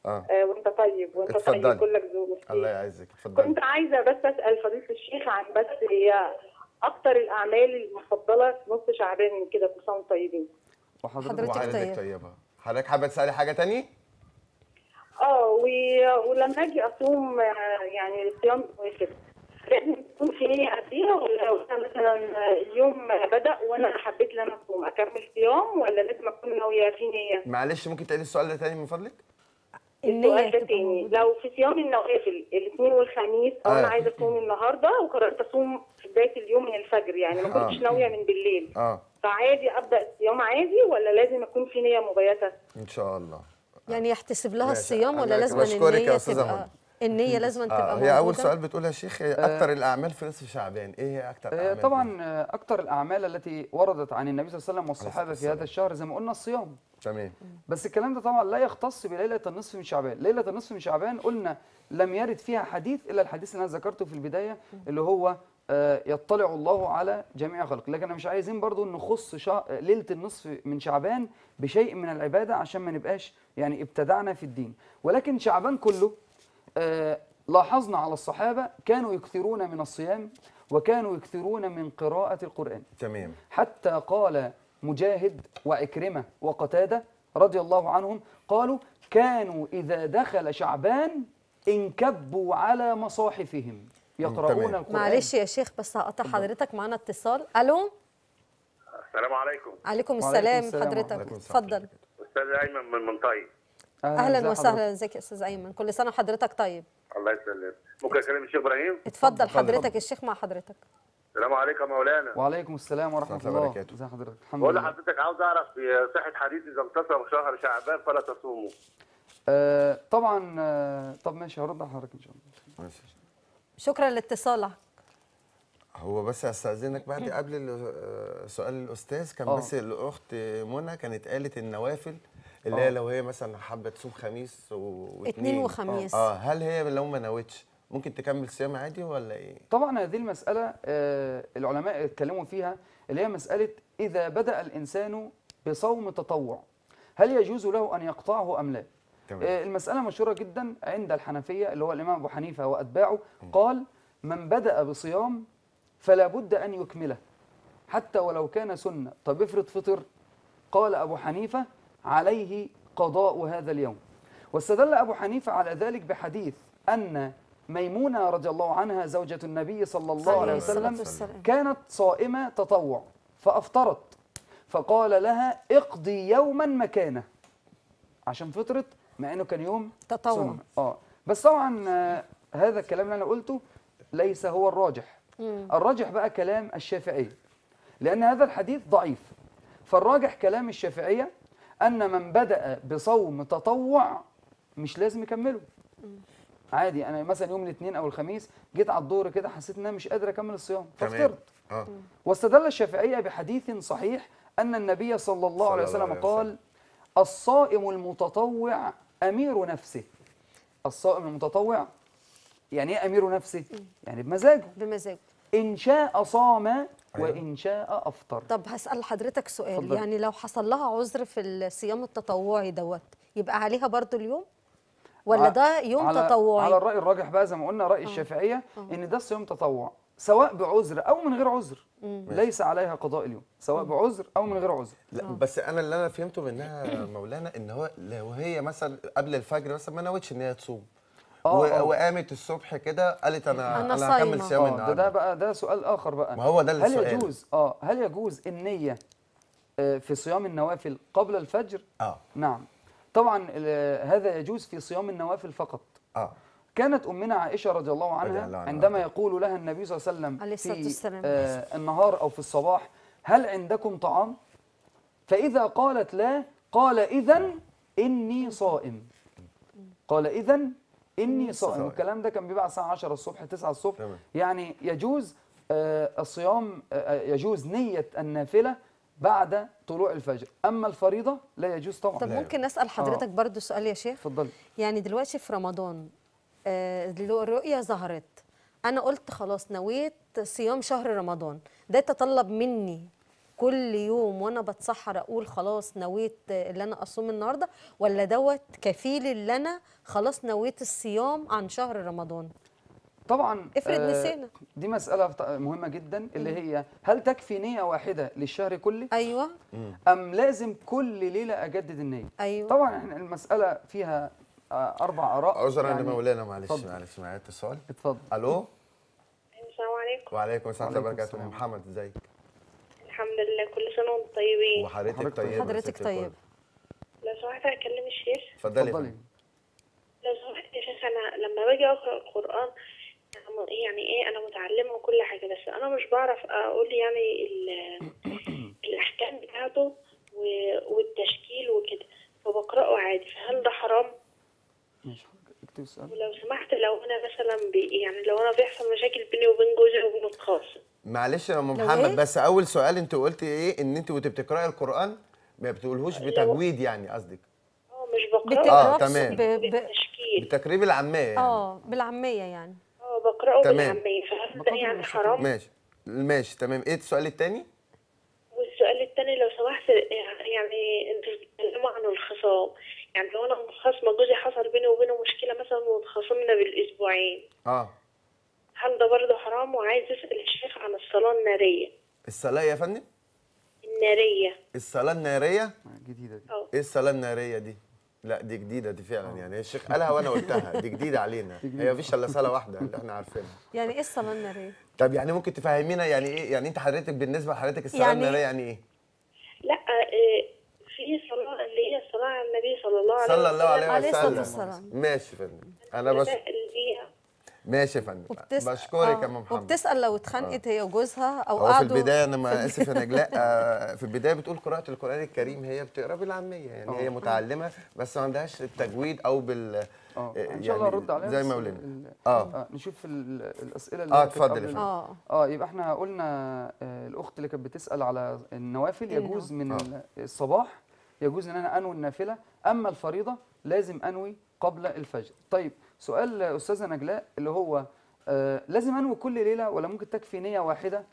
اه وانت طيب، وانت طيب كلك ذوق. الله يعزك. اتفضلي. كنت عايزه بس اسال فضيله الشيخ عن بس هي اكتر الاعمال المفضله في نص شعبان من كده. كل سنه وانتم طيبين. وحضرتك طيبه. حضرتك حابه تسالي حاجه ثانيه؟ اه و... ولما اجي اصوم يعني الصيام كده لازم تكون في قبليها، ولا مثلا اليوم بدا وانا حبيت ان انا اصوم اكمل صيام، ولا لازم اكون ناويه في نيه؟ معلش ممكن تقولي السؤال ده ثاني من فضلك؟ السؤال ده تاني، لو في صيام النوافل الاثنين والخميس آه. انا عايزه اصوم النهارده وقررت اصوم في بدايه اليوم من الفجر، يعني ما كنتش آه. ناويه من بالليل اه فعادي ابدا الصيام عادي، ولا لازم اكون في نيه مبيته؟ ان شاء الله آه. يعني يحتسب لها الصيام ولا لازم النيه تبقى النيه لازم تبقى آه. هي اول سؤال بتقولها يا شيخ، اكثر آه. الاعمال في نصف شعبان ايه هي اكثر آه. طبعا اكثر الاعمال التي وردت عن النبي صلى الله عليه وسلم والصحابه في هذا الشهر زي ما قلنا الصيام. تمام. بس الكلام ده طبعا لا يختص بليله النصف من شعبان. ليله النصف من شعبان قلنا لم يرد فيها حديث الا الحديث اللي انا ذكرته في البدايه، اللي هو يطلع الله على جميع خلق. لكن انا مش عايزين برضو نخص شا... ليله النصف من شعبان بشيء من العباده عشان ما نبقاش يعني ابتدعنا في الدين. ولكن شعبان كله لاحظنا على الصحابه كانوا يكثرون من الصيام وكانوا يكثرون من قراءه القران. تمام. حتى قال مجاهد وعكرمة وقتادة رضي الله عنهم، قالوا كانوا إذا دخل شعبان انكبوا على مصاحفهم يقرؤون القرآن. معلش يا شيخ بس هقطع حضرتك، معنا اتصال. ألو السلام عليكم. عليكم السلام. حضرتك اتفضل. أستاذ أيمن من المنطقة. أهلا وسهلا. ازيك يا أستاذ أيمن؟ كل سنة وحضرتك طيب. الله يسلمك. ممكن أكلم الشيخ إبراهيم؟ اتفضل حضرتك، الشيخ مع حضرتك. السلام عليكم يا مولانا. وعليكم السلام ورحمة الله وبركاته. ازي حضرتك؟ الحمد لله. حضرتك عاوز اعرف صحة حديث اذا انتصر شهر شعبان فلا تصوموا. آه طبعا آه طب ماشي، هرد على حضرتك ان شاء الله. ماشي. شكرا لاتصالك. هو بس هستأذنك بعد قبل سؤال الاستاذ كان أوه. بس الاخت منى كانت قالت النوافل اللي هي لو هي مثلا حابة تصوم خميس واثنين اثنين وخميس اه هل هي لو ما نوتش ممكن تكمل صيام عادي ولا ايه؟ طبعا هذه المسألة آه العلماء اتكلموا فيها، اللي هي مسألة إذا بدأ الإنسان بصوم تطوع هل يجوز له أن يقطعه أم لا؟ آه المسألة مشهورة جدا عند الحنفية، اللي هو الإمام أبو حنيفة وأتباعه، قال من بدأ بصيام فلا بد أن يكمله حتى ولو كان سنة. طب افرض فطر، قال أبو حنيفة عليه قضاء هذا اليوم. واستدل أبو حنيفة على ذلك بحديث أن ميمونة رضي الله عنها زوجة النبي صلى الله عليه وسلم كانت صائمة تطوع فأفطرت، فقال لها اقضي يوما مكانه، عشان فطرت مع أنه كان يوم تطوع. آه. بس طبعا هذا الكلام اللي أنا قلته ليس هو الراجح. مم. الراجح بقى كلام الشافعية، لأن هذا الحديث ضعيف، فالراجح كلام الشافعية أن من بدأ بصوم تطوع مش لازم يكمله. مم. عادي. أنا مثلا يوم الاثنين أو الخميس جيت على الظهر كده حسيت أن أنا مش قادر أكمل الصيام ففطرت. آه. واستدل الشافعية بحديث صحيح أن النبي صلى الله عليه وسلم قال الصائم المتطوع أمير نفسه. الصائم المتطوع يعني إيه أمير نفسه؟ يعني بمزاجه. بمزاجه. إن شاء صام وإن شاء أفطر. طب هسأل حضرتك سؤال، فضل. يعني لو حصل لها عذر في الصيام التطوعي دوت يبقى عليها برضو اليوم؟ ولا ده يوم على تطوعي؟ على الرأي الراجح بقى زي ما قلنا رأي الشافعية إن ده صيام تطوع، سواء بعذر أو من غير عذر. مم. ليس عليها قضاء اليوم، سواء مم. بعذر أو من غير عذر. لا بس أنا اللي أنا فهمته منها مولانا إن هو لو هي مثلا قبل الفجر مثلا ما نوتش إن هي تصوم. آه وقامت الصبح كده قالت انا انا, أنا هكمل صيام النهارده. ده بقى ده سؤال اخر بقى. ما هو ده السؤال. هل يجوز اه هل يجوز النية في صيام النوافل قبل الفجر؟ اه نعم طبعا، هذا يجوز في صيام النوافل فقط. اه كانت امنا عائشة رضي الله عنها الله عندما عنها. يقول لها النبي صلى الله عليه وسلم عليه الصلاه والسلام في آه النهار او في الصباح هل عندكم طعام؟ فاذا قالت لا قال اذا اني صائم. قال اذا إني صائم. الكلام ده كان بيبقى الساعة عشرة الصبح، تسعة الصبح. تمام. يعني يجوز الصيام، يجوز نية النافلة بعد طلوع الفجر، أما الفريضة لا يجوز طبعا. طب ممكن أسأل حضرتك آه. برضو سؤال يا شيخ؟ اتفضلي. يعني دلوقتي في رمضان الرؤية ظهرت، أنا قلت خلاص نويت صيام شهر رمضان، ده يتطلب مني كل يوم وانا بتسحر اقول خلاص نويت اللي انا اصوم النهارده، ولا دوت كفيل اللي انا خلاص نويت الصيام عن شهر رمضان؟ طبعا افرض آه نسينا، دي مساله مهمه جدا اللي م. هي هل تكفي نيه واحده للشهر كله؟ ايوه. م. ام لازم كل ليله اجدد النيه؟ ايوه. طبعا احنا المساله فيها آه اربع اراء. عذرا يعني مولانا معلش معلش معايا اتصال. اتفضل. الو. السلام عليكم. وعليكم السلام ورحمه الله وبركاته. محمد ازيك؟ الحمد لله، كل سنه وانتم طيبين. وحضرتك طيبه. حضرتك طيبه. لو سمحت اكلم الشيخ؟ اتفضلي. لو سمحت يا شيخ، انا لما باجي اقرا القران يعني ايه، انا متعلمه وكل حاجه بس انا مش بعرف اقول يعني الاحكام بتاعته والتشكيل وكده، فبقراه عادي، فهل ده حرام؟ ماشي اكتب سؤال. ولو سمحت لو انا مثلا يعني لو انا بيحصل مشاكل بيني وبين جوزي وبين خاص. معلش يا ام محمد، بس اول سؤال انت قلتي ايه؟ ان انت وانت بتقراي القران ما بتقولهوش بتجويد، يعني قصدك اه مش بقراه اه تمام بالتشكيل بتقريب العاميه يعني. اه بالعاميه يعني اه بقراه بالعاميه، فهل ده يعني حرام؟ ماشي ماشي تمام. ايه السؤال الثاني؟ والسؤال الثاني لو سمحت يعني انتوا بتتكلموا عن الخصام، يعني لو انا مخاصمه جوزي حصل بيني وبينه مشكله مثلا واتخاصمنا بالاسبوعين اه هل ده برضه حرام؟ وعايز اسال الشيخ عن الصلاه الناريه. الصلاه يا فندم؟ الناريه. الصلاه الناريه؟ جديده دي. اه ايه الصلاه الناريه دي؟ لا دي جديده دي فعلا. أوه. يعني الشيخ قالها وانا قلتها، دي جديده علينا. هي مفيش الا صلاه واحده اللي احنا عارفينها. يعني ايه الصلاه الناريه؟ طب يعني ممكن تفهمينا يعني ايه؟ يعني انت حضرتك بالنسبه لحضرتك الصلاه يعني الناريه يعني ايه؟ لا إيه في صلاه اللي هي الصلاه على النبي صلى الله عليه وسلم. صلى الله عليه وسلم. ماشي يا فندم. انا بس ماشي يا فندم. بشكرك يا ام محمد. وبتسال لو اتخانقت هي وجوزها او قعدوا في البدايه. انا ما اسف يا نجلاء، في البدايه بتقول قراءه القران الكريم هي بتقرا بالعاميه، يعني أوه. هي متعلمه بس ما عندهاش التجويد او بال اه يعني ان شاء الله ارد عليها زي ما قلنا. اه نشوف الاسئله اللي اه اتفضل. اه اه يبقى احنا قلنا الاخت اللي كانت بتسال على النوافل يجوز من أوه. الصباح يجوز ان انا انوي النافله، اما الفريضه لازم انوي قبل الفجر. طيب سؤال أستاذة نجلاء اللي هو آه لازم أنوي كل ليلة ولا ممكن تكفي نية واحدة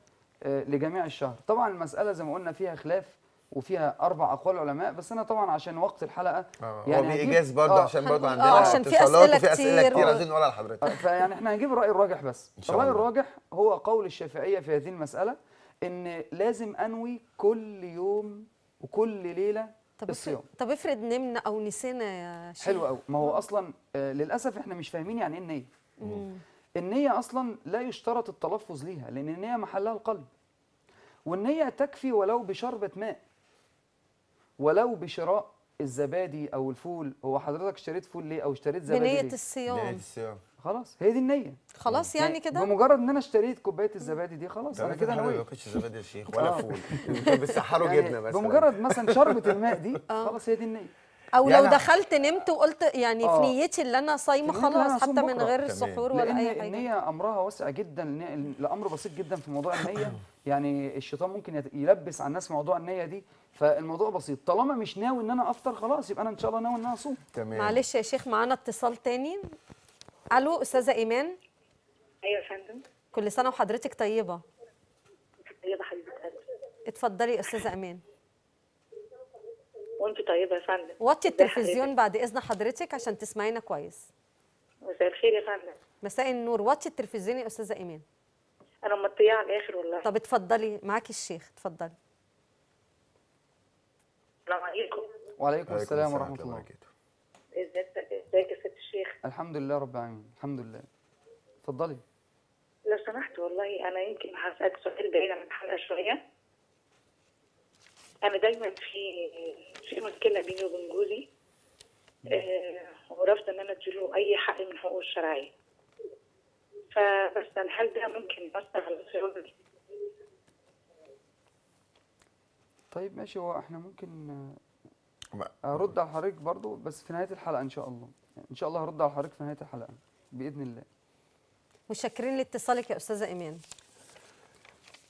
آه لجميع الشهر؟ طبعا المسألة زي ما قلنا فيها خلاف وفيها أربع أقوال علماء، بس أنا طبعا عشان وقت الحلقة آه يعني وبإيجاز برضه آه عشان برضه عندنا آه اتصالات وفي أسئلة كتير عايزين نقولها لحضرتك. فيعني احنا هنجيب الرأي الراجح بس. الرأي الراجح هو قول الشافعية في هذه المسألة إن لازم أنوي كل يوم وكل ليلة طب الصيام. طب افرض نمنا او نسينا يا شيخ. حلو قوي. ما هو اصلا للاسف احنا مش فاهمين يعني ايه النيه. مم. النيه اصلا لا يشترط التلفظ ليها، لان النيه محلها القلب. والنيه تكفي ولو بشربه ماء، ولو بشراء الزبادي او الفول. هو حضرتك اشتريت فول ليه او اشتريت زبادي ليه؟ بنيه الصيام. بنيه الصيام خلاص، هي دي النيه خلاص. يعني كده بمجرد ان انا اشتريت كوبايه الزبادي دي خلاص انا كده نويت. ما باكلش زبادي يا شيخ ولا فول، بتسحروا جبنه بس. بمجرد مثلا شربة الماء دي خلاص هي دي النيه. او يعني لو دخلت نمت وقلت يعني في نيتي اللي انا صايمه خلاص، حتى من غير السحور ولا اي حاجه. النيه امرها واسع جدا، الامر بسيط جدا في موضوع النيه. يعني الشيطان ممكن يلبس على الناس موضوع النيه دي، فالموضوع بسيط. طالما مش ناوي ان انا افطر خلاص يبقى انا ان شاء الله ناوي ان انا اصوم. تمام. معلش يا شيخ معانا اتصال تاني. الو استاذه ايمان. ايوه يا فندم. كل سنه وحضرتك طيبه. طيبه حبيبه قلبي. اتفضلي يا استاذه ايمان. وانت طيبه يا فندم. وطي التلفزيون بعد اذن حضرتك عشان تسمعينا كويس. مساء الخير يا فندم. مساء النور. وطي التلفزيون يا استاذه ايمان. انا مطيه على الاخر والله. طب اتفضلي، معاكي الشيخ، اتفضلي. السلام عليكم. وعليكم السلام ورحمه الله وبركاته. ازيك يا ست الشيخ؟ الحمد لله رب العالمين، الحمد لله. اتفضلي. لو سمحت والله انا يمكن هسألك سؤال بعيد عن الحلقه شويه. انا دايما في في مشكله بيني وبين جوزي، آه ورافضه ان انا اديله اي حق من حقوقه الشرعيه. فبسأل هل ده ممكن يأثر على صيامي؟ طيب ماشي. هو احنا ممكن ارد على حضرتك برضو بس في نهايه الحلقه ان شاء الله. يعني ان شاء الله هرد على حضرتك في نهايه الحلقه باذن الله. متشكرين لاتصالك يا استاذه ايمان.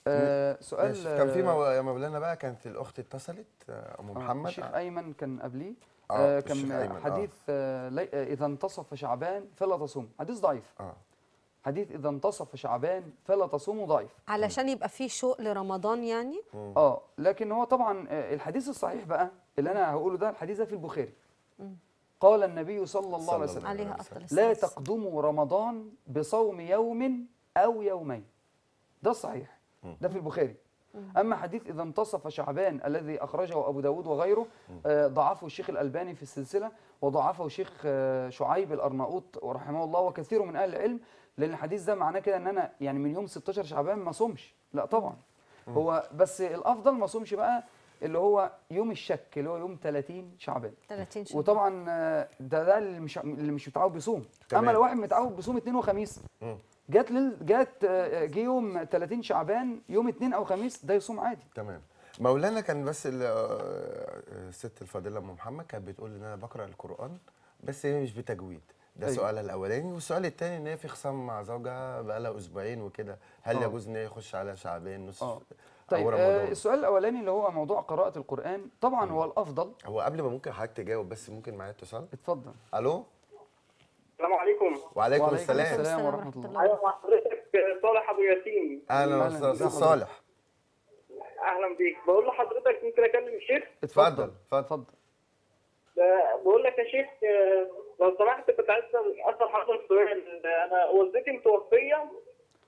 آه سؤال كان في مو... يا مولانا بقى كانت الاخت اتصلت ام محمد. الشيخ آه. ايمن كان قبليه آه. آه. كان حديث آه. لي... اذا انتصف شعبان فلا تصوم، حديث ضعيف. آه. حديث إذا انتصف شعبان فلا تصوموا ضعيف، علشان يبقى فيه شوق لرمضان يعني؟ آه لكن هو طبعا الحديث الصحيح بقى اللي أنا هقوله ده، الحديث ده في البخاري. مم. قال النبي صلى الله عليه وسلم عليه لا تقدموا رمضان بصوم يوم أو يومين. ده الصحيح، ده في البخاري. مم. أما حديث إذا انتصف شعبان الذي أخرجه أبو داود وغيره آه ضعفه الشيخ الألباني في السلسلة، وضعفه الشيخ آه شعيب الأرناؤوط ورحمه الله وكثير من أهل العلم، لان الحديث ده معناه كده ان انا يعني من يوم ستاشر شعبان ما صومش. لا طبعا. مم. هو بس الافضل ما صومش بقى اللي هو يوم الشك اللي هو يوم تلاتين شعبان. تلاتين شعبان. وطبعا ده ده اللي مش اللي مش متعود بيصوم. اما لو واحد متعود بيصوم اثنين وخميس، جت جت جه يوم تلاتين شعبان يوم اثنين او خميس ده يصوم عادي. تمام. مولانا كان بس الست الفاضله ام محمد كانت بتقول ان انا بقرا القران بس هي مش بتجويد. ده أيوة. سؤالها الاولاني. والسؤال الثاني ان هي في خصام مع زوجها بقى لها اسبوعين وكده، هل يجوز ان هي يخش على شعبان نص أو طيب رمضان؟ آه السؤال الاولاني اللي هو موضوع قراءه القران طبعا مم. هو الافضل. هو قبل ما ممكن حضرتك تجاوب بس ممكن معايا اتصال؟ اتفضل. الو السلام عليكم. وعليكم السلام. وعليكم السلام ورحمه الله. ايوه حضرتك صالح ابو ياسين. اهلا استاذ صالح. اهلا بيك. بقول لحضرتك ممكن اكلم الشيخ؟ اتفضل اتفضل. بقول لك يا شيخ لو سمحت كنت عايز اسال حضرتك سؤال. انا والدتي متوفيه،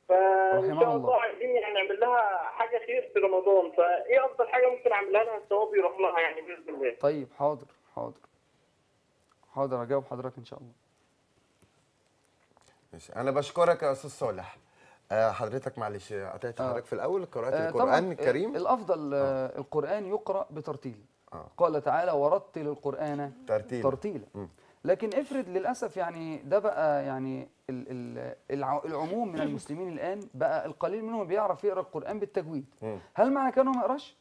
فان شاء الله عايزين يعني نعمل لها حاجه خير في رمضان، فايه افضل حاجه ممكن اعملها لها الثواب يروح لها يعني باذن الله؟ طيب حاضر حاضر حاضر اجاوب حضرتك ان شاء الله. ماشي. انا بشكرك يا استاذ صالح. حضرتك معلش قطعت حضرتك في الاول قراءه آه القران الكريم. الافضل آه. القران يقرا بترتيل. آه. قال تعالى ورتل القرآن ترتيلا. ترتيل. لكن افرض للأسف يعني ده بقى يعني ال ال العموم من المسلمين الآن بقى القليل منهم بيعرف يقرأ القرآن بالتجويد. م. هل معنى كانوا ما يقراش؟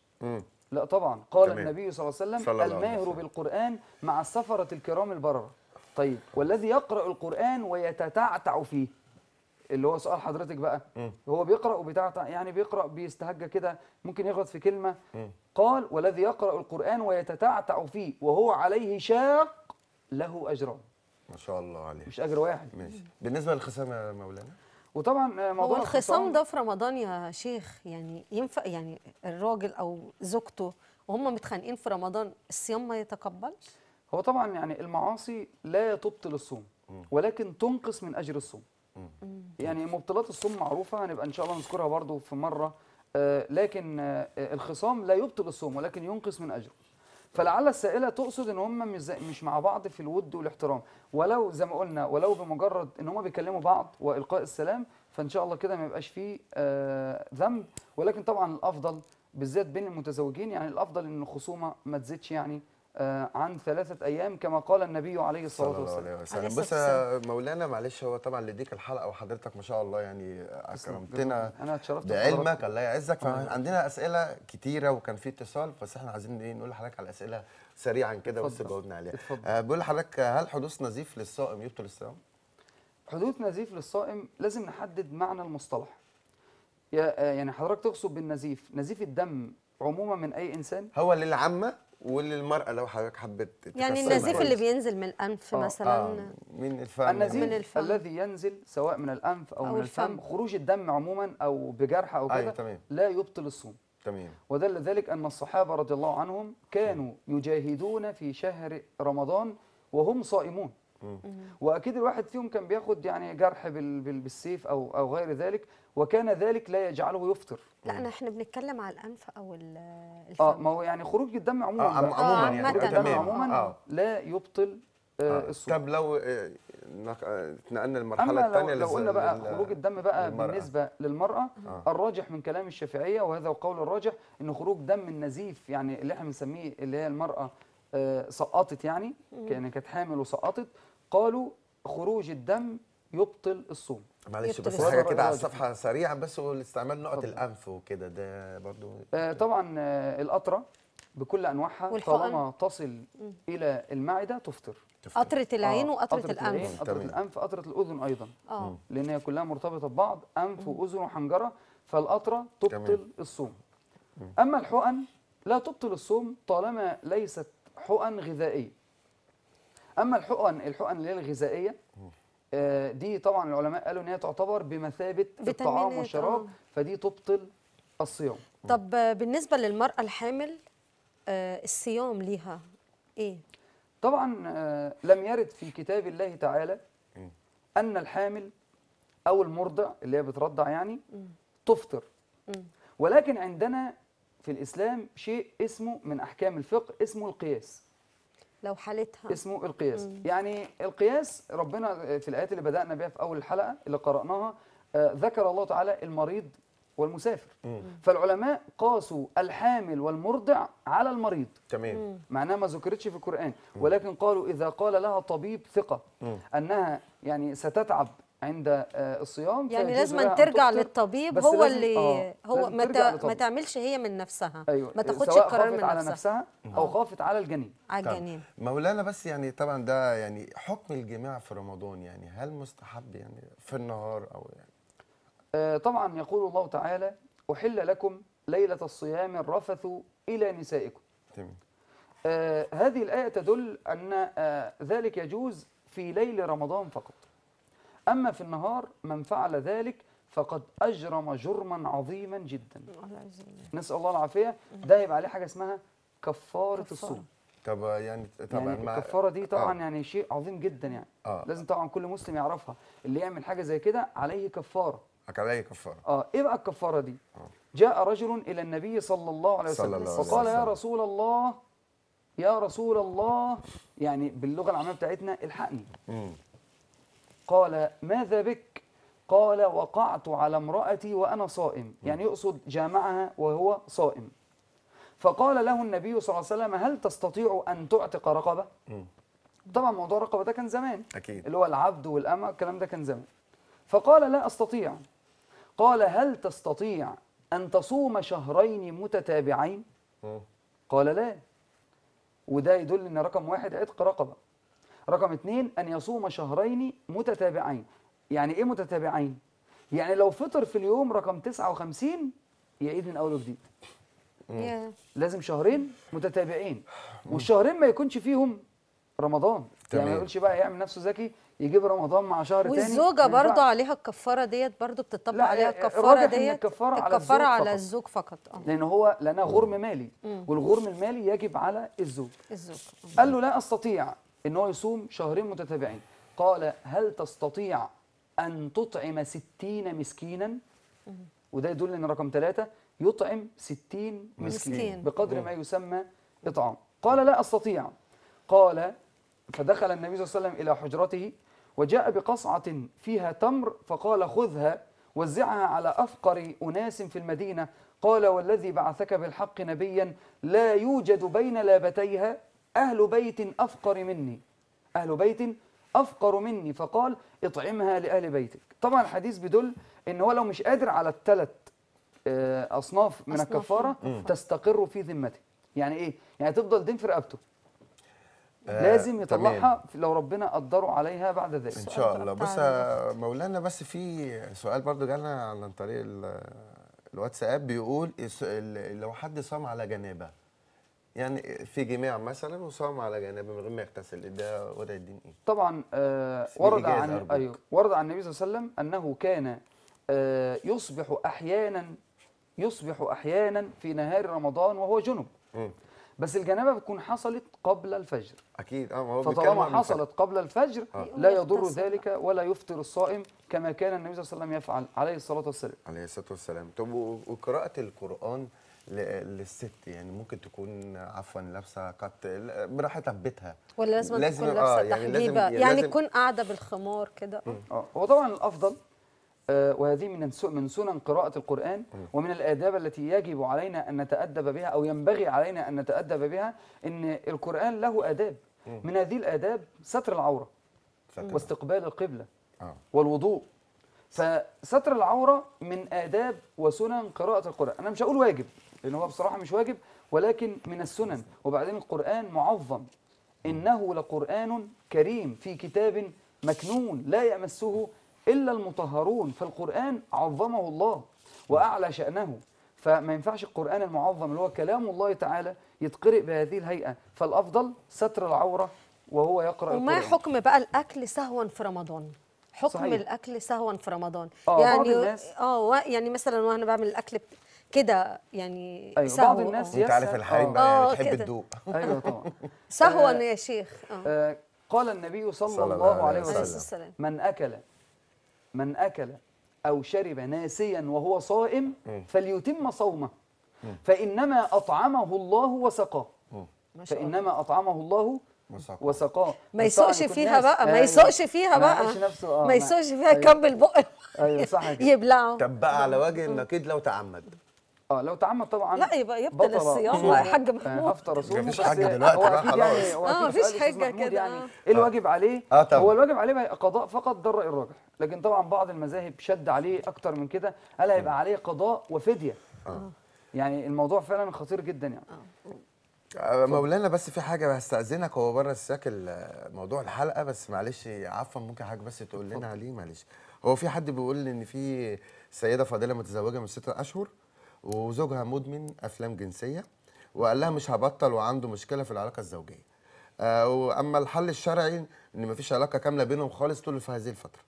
لا طبعا. قال تمام. النبي صلى الله عليه وسلم الماهر بالقرآن مع السفرة الكرام البررة. طيب والذي يقرأ القرآن ويتتعتع فيه، اللي هو سؤال حضرتك بقى. م. هو بيقرأ وبيتعتع يعني بيقرأ بيستهجى كده ممكن يغلط في كلمة. م. قال والذي يقرأ القرآن ويتتعتع فيه وهو عليه شاق له أجران. ما شاء الله عليه. مش أجر واحد. ماشي. بالنسبة للخصام يا مولانا؟ وطبعا موضوع هو الخصام ده في رمضان يا شيخ يعني ينفع يعني الراجل أو زوجته وهم متخانقين في رمضان الصيام ما يتقبلش؟ هو طبعا يعني المعاصي لا تبطل الصوم ولكن تنقص من أجر الصوم. مم. يعني مبطلات الصوم معروفة، هنبقى إن شاء الله نذكرها برضو في مرة. آه لكن آه الخصام لا يبطل الصوم ولكن ينقص من أجره. فلعل السائله تقصد ان هم مش مش مع بعض في الود والاحترام، ولو زي ما قلنا ولو بمجرد ان هم بيكلموا بعض والقاء السلام، فان شاء الله كده ما يبقاش فيه آه ذنب. ولكن طبعا الافضل بالذات بين المتزوجين، يعني الافضل ان الخصومه ما تزيدش يعني آه عن ثلاثه ايام كما قال النبي عليه الصلاه والسلام. بس مولانا معلش، هو طبعا لديك الحلقه وحضرتك ما شاء الله يعني اكرمتنا انا اتشرفت بعلمك الله يعزك، فعندنا اسئله كتيره وكان في اتصال، بس احنا عايزين ايه نقول لحضرتك على اسئله سريعا كده بس جاوبنا عليها. آه بيقول لحضرتك، هل حدوث نزيف للصائم يبطل الصيام؟ حدوث نزيف للصائم لازم نحدد معنى المصطلح. يعني حضرتك تقصد بالنزيف نزيف الدم عموما من اي انسان؟ هو للعامه وللمرأة لو حضرتك حبيت يعني النزيف أوي. اللي بينزل من الأنف أوه. مثلا آه. من الفم، النزيف من الفم الذي ينزل سواء من الأنف أو, أو من الفم. الفم خروج الدم عموما أو بجرح أو كده آه. لا يبطل الصوم. تمام. ودل ذلك أن الصحابة رضي الله عنهم كانوا م. يجاهدون في شهر رمضان وهم صائمون، م. وأكيد الواحد فيهم كان بياخد يعني جرح بالسيف أو أو غير ذلك، وكان ذلك لا يجعله يفطر. لا أنا احنا بنتكلم على الأنف أو الفم. اه ما هو يعني خروج الدم عموما آه عموما آه يعني خروج الدم عموما آه. لا يبطل آه الصوم. طب لو اتنقلنا آه المرحلة الثانية، لو قلنا بقى خروج الدم بقى للمرأة. بالنسبة للمرأة آه. الراجح من كلام الشافعية، وهذا القول الراجح، إن خروج دم النزيف يعني اللي احنا بنسميه اللي هي المرأة آه سقطت يعني كانت كانت حامل وسقطت، قالوا خروج الدم يبطل الصوم. معلش بس حاجه كده على الصفحه سريعا بس، والاستعمال نقط الانف وكده ده برضو آه طبعا آه القطره بكل انواعها طالما تصل مم. الى المعده تفطر. قطره العين آه وقطره الانف، قطره الانف قطره الاذن ايضا آه. لان هي كلها مرتبطه ببعض، انف مم. واذن وحنجره، فالقطره تبطل تمام. الصوم. مم. اما الحقن لا تبطل الصوم طالما ليست حقن غذائيه. اما الحقن الحقن اللي هي الغذائيه مم. دي طبعا العلماء قالوا ان هي تعتبر بمثابه الطعام والشراب، فدي تبطل الصيام. طب بالنسبه للمراه الحامل الصيام ليها ايه؟ طبعا لم يرد في كتاب الله تعالى ان الحامل او المرضع اللي هي بترضع يعني تفطر، ولكن عندنا في الاسلام شيء اسمه من احكام الفقه اسمه القياس. لو حالتها اسمه القياس. مم. يعني القياس ربنا في الآيات اللي بدأنا بها في أول الحلقة اللي قرأناها آه ذكر الله تعالى المريض والمسافر. مم. فالعلماء قاسوا الحامل والمرضع على المريض. تمام. معناها ما ذكرتش في القرآن، ولكن قالوا إذا قال لها طبيب ثقة مم. أنها يعني ستتعب عند آه الصيام، يعني لازم ترجع للطبيب، هو اللي آه. هو ما تعملش هي من نفسها. أيوة. ما تاخدش القرار من نفسها، على نفسها او خافت على الجنين على الجنين. مولانا بس يعني طبعا ده يعني حكم الجماع في رمضان، يعني هل مستحب يعني في النهار او يعني آه طبعا يقول الله تعالى احل لكم ليله الصيام الرفث الى نسائكم. تمام. آه هذه الايه تدل ان آه ذلك يجوز في ليل رمضان فقط، أما في النهار من فعل ذلك فقد أجرم جرما عظيما جدا. نسأل الله العافية. ده يبقى عليه حاجة اسمها كفارة الصوم. طب يعني طبعا يعني الكفارة دي طبعا آه. يعني شيء عظيم جدا يعني آه. لازم طبعا كل مسلم يعرفها، اللي يعمل حاجة زي كده عليه كفارة. عليه كفارة. اه إيه بقى الكفارة دي؟ آه. جاء رجل إلى النبي صلى الله عليه وسلم فقال يا رسول الله يا رسول الله يعني باللغة العامية بتاعتنا الحقني. مم. قال ماذا بك؟ قال وقعت على امرأتي وأنا صائم، يعني يقصد جامعها وهو صائم. فقال له النبي صلى الله عليه وسلم هل تستطيع أن تعتق رقبة؟ طبعا موضوع الرقبة ده كان زمان أكيد. اللي هو العبد والأمة الكلام ده كان زمان. فقال لا أستطيع. قال هل تستطيع أن تصوم شهرين متتابعين؟ قال لا. وده يدل أن رقم واحد عتق رقبة. رقم اثنين أن يصوم شهرين متتابعين. يعني إيه متتابعين؟ يعني لو فطر في اليوم رقم تسعة وخمسين يعيد من أول وجديد. لازم شهرين متتابعين، والشهرين ما يكونش فيهم رمضان. يعني ما يقولش بقى يعمل نفسه ذكي يجيب رمضان مع شهر تاني. والزوجة برضه عليها الكفارة ديت، برضه بتطبق عليها الكفارة ديت. الكفارة على الزوج فقط. اه لأن هو لأنها غرم مالي، والغرم المالي يجب على الزوج. الزوج قال له لا أستطيع إن هو يصوم شهرين متتابعين. قال هل تستطيع أن تطعم ستين مسكينا؟ وده يدل أن رقم ثلاثة يطعم ستين مسكين, مسكين. بقدر ما يسمى إطعام. قال لا أستطيع. قال فدخل النبي صلى الله عليه وسلم إلى حجرته وجاء بقصعة فيها تمر فقال خذها وزعها على أفقر أناس في المدينة. قال والذي بعثك بالحق نبيا لا يوجد بين لابتيها أهل بيت أفقر مني أهل بيت أفقر مني فقال اطعمها لأهل بيتك. طبعا الحديث بدل إن هو لو مش قادر على الثلاث أصناف من أصناف الكفارة م. تستقر في ذمته. يعني إيه؟ يعني تفضل دين في رقبته آه لازم يطلعها لو ربنا قدره عليها بعد ذلك إن شاء الله. بص مولانا بس في سؤال برضو جالنا عن طريق الواتساب بيقول لو حد صام على جنابه، يعني في جماع مثلا وصام على جنابه من غير ما يغتسل، ده وضع الدين ايه؟ طبعا آه ورد عن ايوه ورد عن النبي صلى الله عليه وسلم انه كان آه يصبح احيانا يصبح احيانا في نهار رمضان وهو جنب. م. بس الجنابه بتكون حصلت قبل الفجر. اكيد اه ما هو فطالما حصلت قبل الفجر آه. لا يضر ذلك ولا يفطر الصائم كما كان النبي صلى الله عليه وسلم يفعل عليه الصلاه والسلام. عليه الصلاه والسلام. طب وقراءه القران للست يعني ممكن تكون عفوا لابسه قط براحتها في بيتها ولا لازم, لازم تكون لابسه آه تحجيبه؟ يعني, يعني تكون قاعده بالخمار كده. اه هو طبعا الافضل آه وهذه من من سنن قراءه القران م. ومن الاداب التي يجب علينا ان نتادب بها او ينبغي علينا ان نتادب بها ان القران له اداب م. من هذه الاداب ستر العوره ستر. واستقبال القبله آه. والوضوء. فستر العوره من اداب وسنن قراءه القران. انا مش هقول واجب لأنه هو بصراحة مش واجب ولكن من السنن. وبعدين القرآن معظم إنه لقرآن كريم في كتاب مكنون لا يمسه إلا المطهرون. فالقرآن عظمه الله وأعلى شأنه. فما ينفعش القرآن المعظم اللي هو كلام الله تعالى يتقرئ بهذه الهيئة. فالأفضل ستر العورة وهو يقرأ القرآن. وما حكم بقى الأكل سهوا في رمضان؟ حكم صحيح. الأكل سهوا في رمضان آه يعني آه يعني مثلا وأنا بعمل الأكل كده يعني أيوة سهو. بعض الناس انت عارف الحريم بقى بتحب الدوق ايوه طبعا سهوا يا شيخ. آه قال النبي صلى الله عليه وسلم من اكل من اكل او شرب ناسيا وهو صائم فليتم صومه فانما اطعمه الله وسقاه فانما اطعمه الله وسقاه. ما يسوقش فيها بقى ما يسوقش فيها بقى ما يسوقش فيها يكمل بقه ايوه صح كده يبلعه. طب بقى على وجه النقيض لو تعمد اه لو تعمد طبعا لا يبقى يبطل الصيام يا حاج محمود. افطر اصوم مفيش حاجه دلوقتي بقى خلاص اه مفيش حاجه كده يعني ايه الواجب عليه؟ هو الواجب عليه قضاء فقط ده الراي الراجح. لكن طبعا بعض المذاهب شد عليه اكتر من كده قال هيبقى عليه قضاء وفديه. يعني الموضوع فعلا خطير جدا يعني مولانا. بس في حاجه هستأذنك هو بره السياق موضوع الحلقه بس معلش عفوا ممكن حاجه بس تقول لنا عليه معلش. هو في حد بيقول ان في سيده فاضله متزوجه من ستة اشهر وزوجها مدمن افلام جنسيه وقال لها مش هبطل وعنده مشكله في العلاقه الزوجيه. واما الحل الشرعي ان مفيش علاقه كامله بينهم خالص طول في هذه الفتره.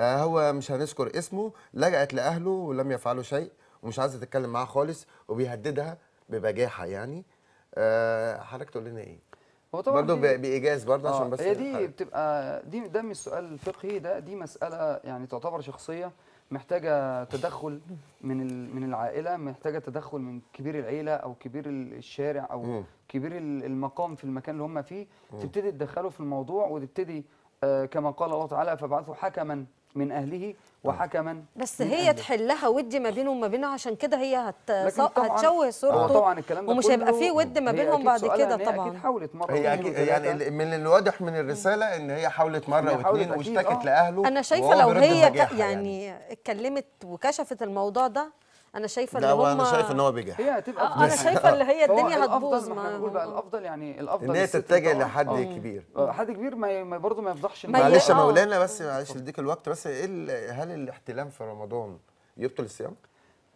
هو مش هنذكر اسمه لجأت لاهله ولم يفعلوا شيء ومش عايزه تتكلم معاه خالص وبيهددها ببجاحه يعني. حضرتك تقول لنا ايه؟ هو طبعا برضه بايجاز برضه عشان بس هي دي حاجة. بتبقى دي ده مش سؤال الفقهي ده دي مساله يعني تعتبر شخصيه محتاجه تدخل من من العائله محتاجه تدخل من كبير العيله او كبير الشارع او م. كبير المقام في المكان اللي هم فيه م. تبتدي تدخله في الموضوع وتبتدي آه كما قال الله تعالى فابعثوا حكما من اهله وحكما بس من هي أهله. تحلها ود ما بينهم وما بينها عشان كده هي هتشوه صورته ومش هيبقى فيه ود ما بينهم بعد كده. طبعا هي اكيد حاولت مره هي أكيد يعني من الواضح من الرساله ان هي حاولت مره واثنين واشتكت لاهله. انا شايفه لو هي يعني, يعني اتكلمت وكشفت الموضوع ده انا شايفه اللي هم انا شايفه ان هو بيجح هي هتبقى انا شايفه اللي هي الدنيا هتبوظ معاهم. الافضل بقى الافضل يعني الافضل ان هي تتجه لحد أوه. كبير حد كبير ما برضه ما يفضحش معلش يا مولانا بس معلش اديك الوقت بس ايه هل الاحتلام في رمضان يبطل الصيام؟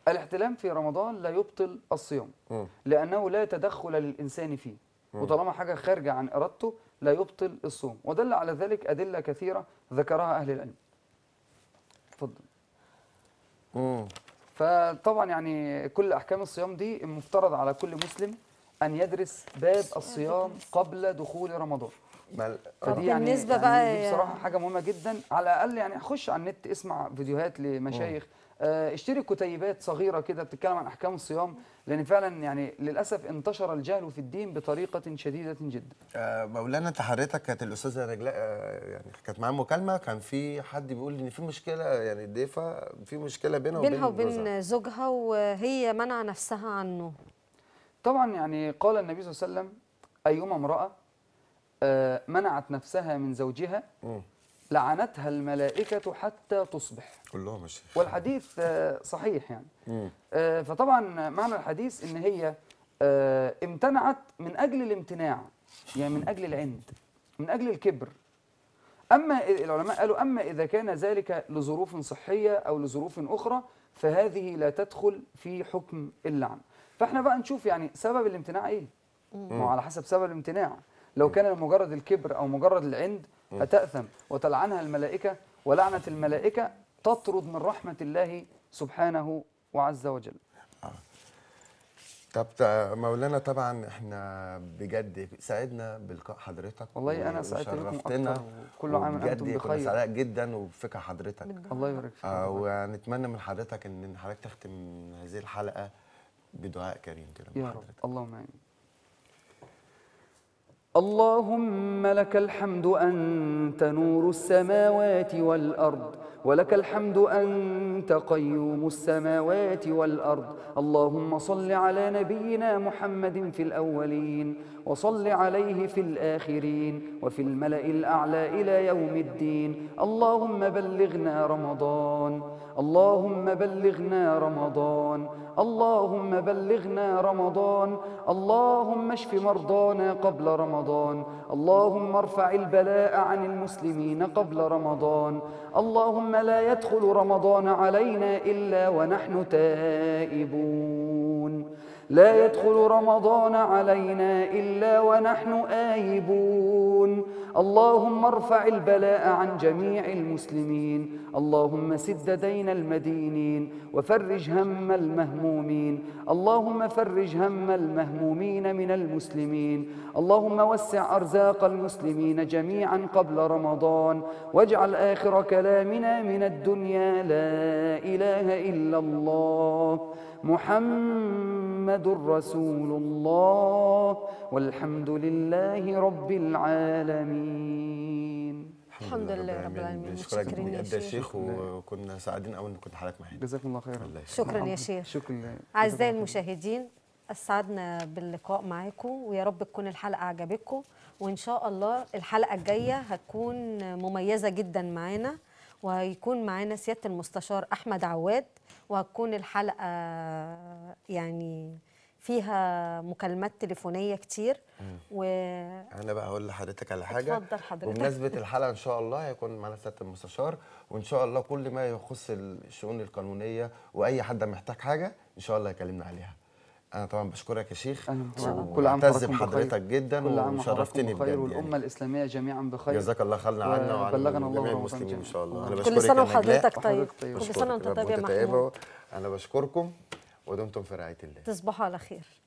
الاحتلام في رمضان لا يبطل الصيام م. لانه لا تدخل للانسان فيه م. وطالما حاجه خارجه عن ارادته لا يبطل الصوم ودل على ذلك ادله كثيره ذكرها اهل العلم. اتفضل. امم فطبعا يعني كل احكام الصيام دي المفترض على كل مسلم ان يدرس باب الصيام قبل دخول رمضان. فدي يعني بالنسبه بقى يعني دي بصراحه حاجه مهمه جدا. على الاقل يعني خش على النت اسمع فيديوهات لمشايخ اشتري كتيبات صغيره كده بتتكلم عن احكام الصيام، لان فعلا يعني للاسف انتشر الجهل في الدين بطريقه شديده جدا. آه مولانا انت حضرتك كانت الاستاذه نجلاء آه يعني كانت معاها مكالمه، كان في حد بيقول ان في مشكله، يعني الضيفه في مشكله بينها وبين بينها وبين زوجها وهي منع نفسها عنه. طبعا يعني قال النبي صلى الله عليه وسلم: ايما امراه آه منعت نفسها من زوجها م. لعنتها الملائكة حتى تصبح. كلهم يا شيخ. والحديث صحيح يعني. مم. فطبعا معنى الحديث ان هي امتنعت من اجل الامتناع، يعني من اجل العند، من اجل الكبر. اما العلماء قالوا اما اذا كان ذلك لظروف صحية او لظروف اخرى فهذه لا تدخل في حكم اللعن. فاحنا بقى نشوف يعني سبب الامتناع ايه؟ ما على حسب سبب الامتناع. لو كان مجرد الكبر او مجرد العند فتأثم وتلعنها الملائكة، ولعنة الملائكة تطرد من رحمة الله سبحانه وعز وجل. آه. طب مولانا طبعا احنا بجد سعدنا بلقاء حضرتك، والله انا سعدت بيكم، كل عام وانتم بخير سعداء جدا وبفكر حضرتك. الله يبارك فيك. آه ونتمنى من حضرتك ان حضرتك تختم هذه الحلقة بدعاء كريم كده من حضرتك. يا رب، اللهم امين. اللهم لك الحمد أنت نور السماوات والأرض، ولك الحمد أنت قيوم السماوات والأرض. اللهم صل على نبينا محمد في الأولين، وصل عليه في الآخرين، وفي الملأ الأعلى إلى يوم الدين. اللهم بلغنا رمضان، اللهم بلغنا رمضان، اللهم بلغنا رمضان. اللهم اشف مرضانا قبل رمضان، اللهم ارفع البلاء عن المسلمين قبل رمضان. اللهم لا يدخل رمضان علينا إلا ونحن تائبون، لا يدخل رمضان علينا إلا ونحن آيبون. اللهم ارفع البلاء عن جميع المسلمين، اللهم سد دين المدينين، وفرج هم المهمومين، اللهم فرج هم المهمومين من المسلمين. اللهم وسع أرزاق المسلمين جميعا قبل رمضان، واجعل آخر كلامنا من الدنيا لا إله إلا الله محمد رسول الله، والحمد لله رب العالمين. الحمد لله رب العالمين. شكرا جدا يا شيخ، وكنا سعيدين قوي ان كنت حضرتك معانا. جزاكم الله خيرا. شكرا يا شيخ. شكرا. اعزائي المشاهدين، اسعدنا باللقاء معاكم، ويا رب تكون الحلقه عجبتكم، وان شاء الله الحلقه الجايه هتكون مميزه جدا معانا، وهيكون معانا سياده المستشار احمد عواد، وهتكون الحلقة يعني فيها مكالمات تليفونية كتير. مم. و أنا بقى هقول لحضرتك على حاجة. اتفضل حضرتك. وبمناسبة الحلقة إن شاء الله هيكون معانا سيادة المستشار، وإن شاء الله كل ما يخص الشؤون القانونية وأي حد محتاج حاجة إن شاء الله هيكلمنا عليها. أنا طبعا بشكرك يا شيخ، ومعتز بحضرتك جدا، وشرفتني بجد. والأمة الإسلامية جميعا بخير. جزاك الله خيرا عنا وعن جميع المسلمين إن شاء الله. أنا كل سنة وحضرتك طيب. طيب. كل سنة وأنت طيب يا محمود. أنا بشكركم، ودمتم في رعاية الله. تصبحوا على خير.